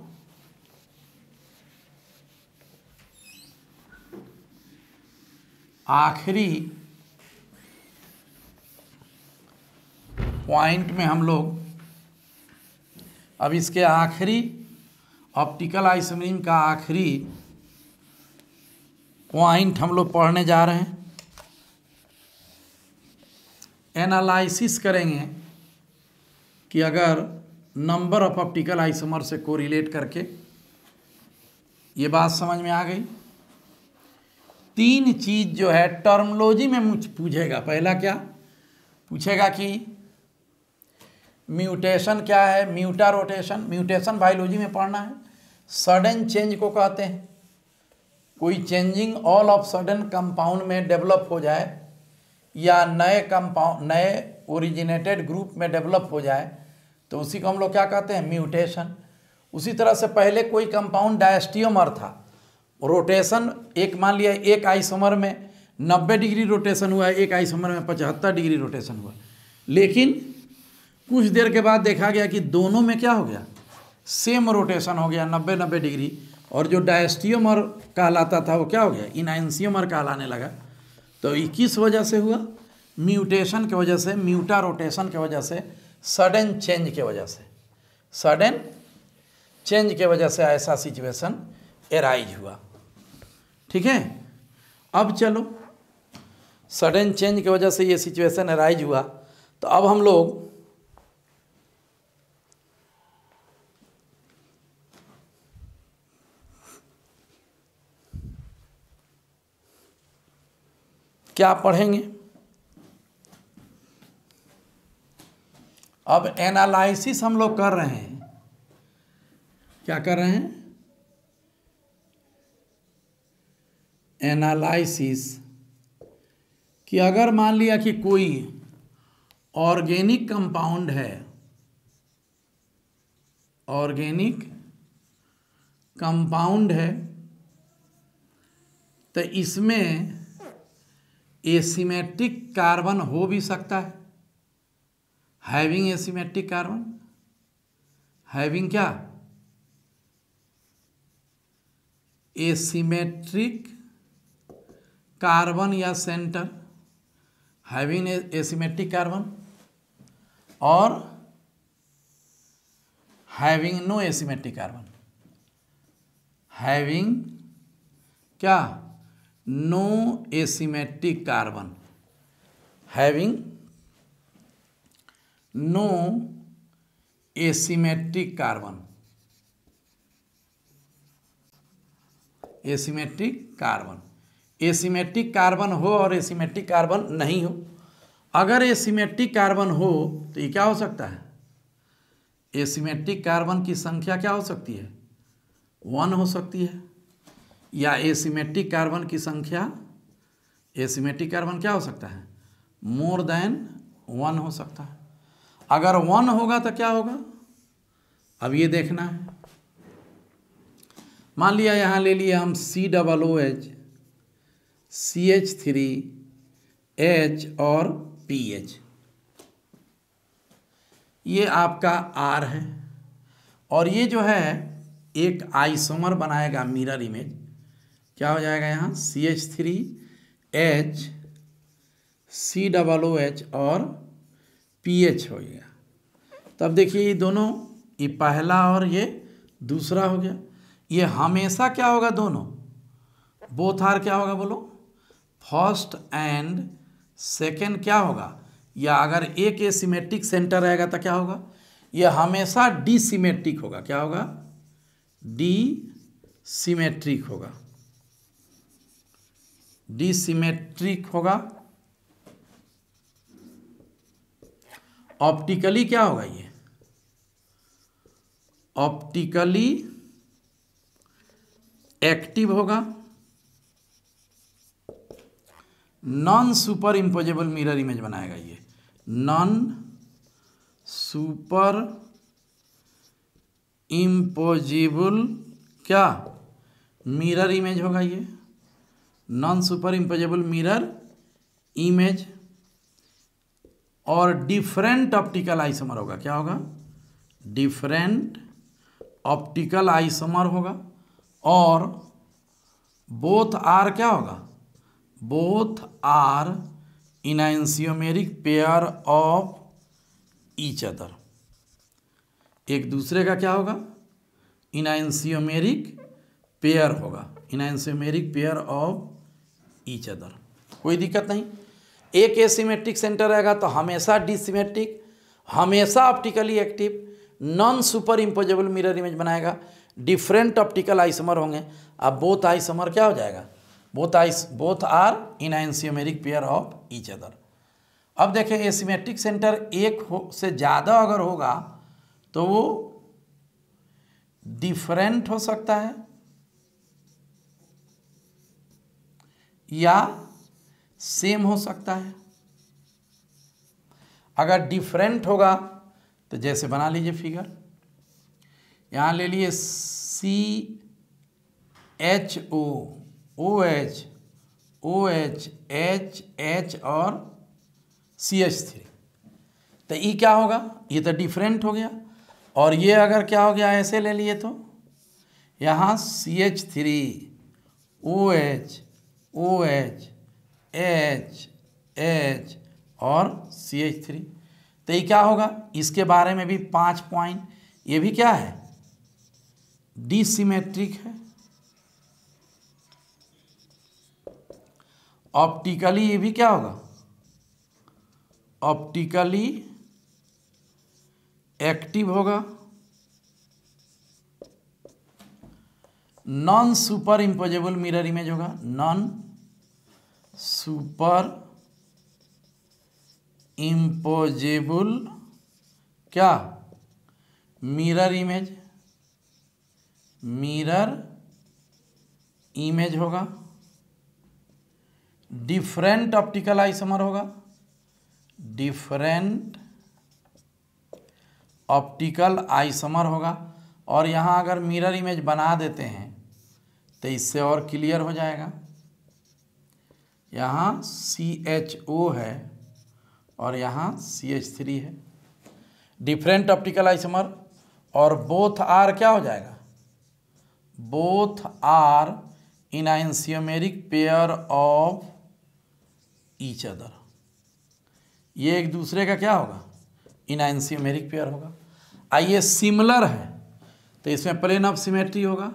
आखिरी पॉइंट में हम लोग अब इसके आखिरी ऑप्टिकल आइसोमरिज्म का आखिरी पॉइंट हम लोग पढ़ने जा रहे हैं, एनालिसिस करेंगे कि अगर नंबर ऑफ ऑप्टिकल आइसोमर से कोरिलेट करके, ये बात समझ में आ गई। तीन चीज़ जो है टर्मोलॉजी में मुझ पूछेगा, पहला क्या पूछेगा कि म्यूटेशन क्या है, म्यूटा रोटेशन, म्यूटेशन बायोलॉजी में पढ़ना है, सडन चेंज को कहते हैं, कोई changing all of sudden compound में डेवलप हो जाए या नए कंपाउंड नए ओरिजिनेटेड ग्रुप में डेवलप हो जाए तो उसी को हम लोग क्या कहते हैं, म्यूटेशन। उसी तरह से पहले कोई कंपाउंड डायस्टियोमर था, रोटेशन एक मान लिया एक आइसोमर में नब्बे डिग्री रोटेशन हुआ है, एक आइसोमर में पचहत्तर डिग्री रोटेशन हुआ, लेकिन कुछ देर के बाद देखा गया कि दोनों में क्या हो गया, सेम रोटेशन हो गया नब्बे नब्बे डिग्री, और जो डायस्टियोमर कहलाता था वो क्या हो गया, इनैनशियोमर कहलाने लगा। तो ये किस वजह से हुआ, म्यूटेशन की वजह से, म्यूटा रोटेशन की वजह से, सडन चेंज की वजह से, सडन चेंज की वजह से ऐसा सिचुएशन एराइज हुआ, ठीक है। अब चलो, सडन चेंज की वजह से ये सिचुएशन एराइज हुआ, तो अब हम लोग क्या पढ़ेंगे। अब एनालिसिस हम लोग कर रहे हैं, क्या कर रहे हैं, एनालिसिस कि अगर मान लिया कि कोई ऑर्गेनिक कंपाउंड है, ऑर्गेनिक कंपाउंड है तो इसमें एसीमेट्रिक कार्बन हो भी सकता है, हैविंग एसीमेट्रिक कार्बन, हैविंग क्या, एसीमेट्रिक कार्बन या सेंटर, हैविंग एसीमेट्रिक कार्बन, और having no एसीमेट्रिक carbon, having क्या, no एसीमेट्रिक carbon, having no एसीमेट्रिक carbon, एसीमेट्रिक carbon, एसीमेट्रिक carbon हो और एसीमेट्रिक कार्बन नहीं हो। अगर एसीमेट्रिक कार्बन हो तो ये क्या हो सकता है, एसीमेट्रिक कार्बन की संख्या क्या हो सकती है, वन हो सकती है, या एसीमेट्रिक कार्बन की संख्या, एसीमेट्रिक कार्बन क्या हो सकता है, मोर देन वन हो सकता है। अगर वन होगा तो क्या होगा, अब ये देखना है। मान लिया यहाँ ले लिए हम C double O H, C H three H और पी एच, ये आपका आर है, और ये जो है एक आइसोमर बनाएगा मिरर इमेज, क्या हो जाएगा यहाँ C H three H C double O H और पी एच हो गया। तब देखिए ये दोनों, ये पहला और ये दूसरा हो गया, ये हमेशा क्या होगा, दोनों बोथ आर क्या होगा बोलो, फर्स्ट एंड सेकेंड क्या होगा, या अगर एक एसीमेट्रिक सेंटर रहेगा तो क्या होगा, यह हमेशा डी सीमेट्रिक होगा, क्या होगा, डी सीमेट्रिक होगा, डी सीमेट्रिक होगा, ऑप्टिकली क्या होगा, ये ऑप्टिकली एक्टिव होगा, non superimposable mirror image बनाएगा, ये नॉन सुपर इम्पोजेबल क्या मिरर इमेज होगा, ये non superimposable mirror image, और डिफरेंट ऑप्टिकल आइसोमर होगा, क्या होगा, डिफरेंट ऑप्टिकल आइसोमर होगा, और बोथ आर क्या होगा, both are इनैनशियोमेरिक pair of each other, एक दूसरे का क्या होगा, इनैनशियोमेरिक पेयर होगा, इनैनशियोमेरिक pair of each other, कोई दिक्कत नहीं। एक एसीमेट्रिक सेंटर रहेगा तो हमेशा डिसीमेट्रिक, हमेशा optically active, non superimposable mirror image बनाएगा, डिफरेंट ऑप्टिकल आइसोमर होंगे, अब बोथ आइसोमर क्या हो जाएगा, बोथ आइस both are इनैनशियोमेरिक pair of each other. अब देखें एसीमेट्रिक सेंटर एक हो, से ज़्यादा अगर होगा तो वो डिफरेंट हो सकता है या सेम हो सकता है। अगर डिफरेंट होगा तो जैसे बना लीजिए फिगर, यहाँ ले लिए C H O O H O H H H और सी एच थ्री, तो ये क्या होगा, ये तो डिफरेंट हो गया, और ये अगर क्या हो गया ऐसे ले लिए तो यहाँ C H three O H O H H H और सी एच थ्री, तो ये क्या होगा, इसके बारे में भी पाँच पॉइंट, ये भी क्या है, डिसिमेट्रिक है, ऑप्टिकली ये भी क्या होगा, ऑप्टिकली एक्टिव होगा, non superimposable mirror image होगा, नॉन सुपर इम्पोजेबल क्या मिरर इमेज, मिरर इमेज होगा, डिफरेंट ऑप्टिकल आइसोमर होगा, डिफरेंट ऑप्टिकल आइसोमर होगा, और यहाँ अगर मिरर इमेज बना देते हैं तो इससे और क्लियर हो जाएगा, यहाँ सी एच ओ है और यहाँ सी एच थ्री है, डिफरेंट ऑप्टिकल आइसोमर, और बोथ आर क्या हो जाएगा, both are इनैनशियोमेरिक pair of each other, ये एक दूसरे का क्या होगा, इनैनशियोमेरिक पेयर होगा। आइए सिमिलर है तो इसमें प्लेन ऑफ सिमेट्री होगा,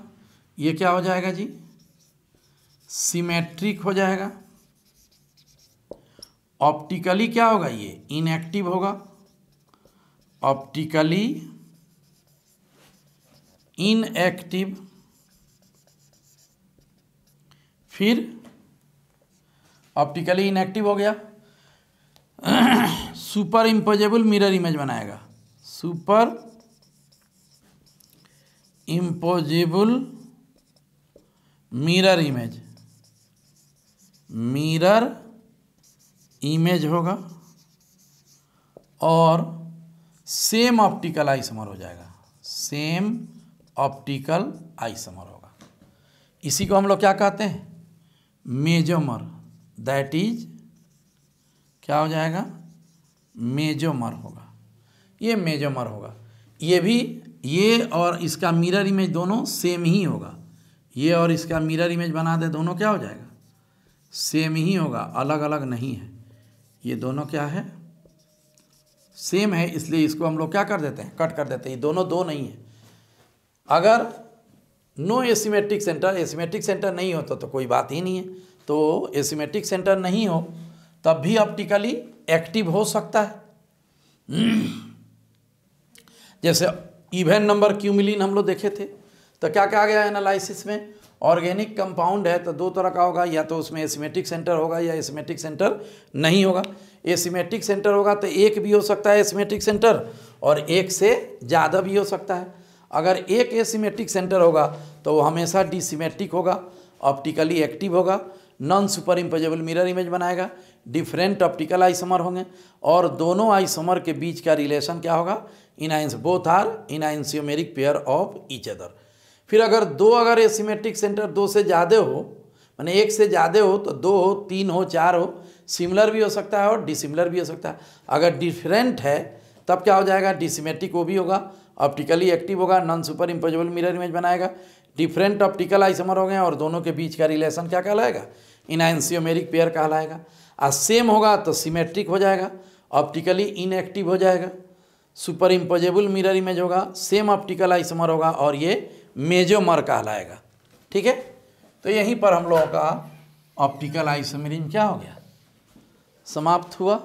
ये क्या हो जाएगा जी, सिमेट्रिक हो जाएगा, ऑप्टिकली क्या होगा, ये इनएक्टिव होगा, ऑप्टिकली इनएक्टिव, फिर ऑप्टिकली इनएक्टिव हो गया, सुपर इम्पोजेबल मिरर इमेज बनाएगा, superimposable mirror image, mirror image होगा, और सेम ऑप्टिकल आइसोमर हो जाएगा, सेम ऑप्टिकल आइसोमर होगा। इसी को हम लोग क्या कहते हैं, मेजोमर, दैट इज क्या हो जाएगा, मेजोमर होगा, ये मेजोमर होगा, ये भी, ये और इसका मिरर इमेज दोनों सेम ही होगा, ये और इसका मिरर इमेज बना दे दोनों क्या हो जाएगा, सेम ही होगा, अलग अलग नहीं है, ये दोनों क्या है, सेम है, इसलिए इसको हम लोग क्या कर देते हैं, कट कर देते हैं, ये दोनों दो नहीं है। अगर no एसीमेट्रिक centre, एसीमेट्रिक centre नहीं होता तो कोई बात ही नहीं है। तो एसीमेट्रिक सेंटर नहीं हो तब भी ऑप्टिकली एक्टिव हो सकता है। जैसे इवेन नंबर क्यूमलीन हम लोग देखे थे तो क्या कहा गया एनालिसिस में, ऑर्गेनिक कंपाउंड है तो दो तरह का होगा, या तो उसमें एसीमेट्रिक सेंटर होगा या एसीमेट्रिक सेंटर नहीं होगा। एसीमेट्रिक सेंटर होगा तो एक भी हो सकता है एसीमेट्रिक सेंटर और एक से ज़्यादा भी हो सकता है। अगर एक एसीमेट्रिक सेंटर होगा तो वो हमेशा डिसीमेट्रिक होगा, ऑप्टिकली एक्टिव होगा, non superimposable mirror image बनाएगा, डिफरेंट ऑप्टिकल आइसोमर होंगे और दोनों आइसोमर के बीच का रिलेशन क्या होगा, इनैन both are इनैनशियोमेरिक pair of each other. फिर अगर दो अगर एसीमेट्रिक सेंटर दो से ज़्यादा हो, माने एक से ज़्यादा हो तो दो हो, तीन हो, चार हो, सिमिलर भी हो सकता है और डिसिमिलर भी हो सकता है। अगर डिफरेंट है तब क्या हो जाएगा, डिसीमेट्रिक वो भी होगा, ऑप्टिकली एक्टिव होगा, non superimposable mirror image बनाएगा, डिफरेंट ऑप्टिकल आइसोमर हो गए और दोनों के बीच का रिलेशन क्या कहलाएगा, इनैनशियोमेरिक पेयर कहलाएगा। और सेम होगा तो सिमेट्रिक हो जाएगा, ऑप्टिकली इनएक्टिव हो जाएगा, सुपर इम्पोजेबल मिरर इमेज होगा, सेम ऑप्टिकल आइसोमर होगा और ये मेजोमर कहलाएगा। ठीक है, तो यहीं पर हम लोगों का ऑप्टिकल आइसोमेरिज्म क्या हो गया, समाप्त हुआ।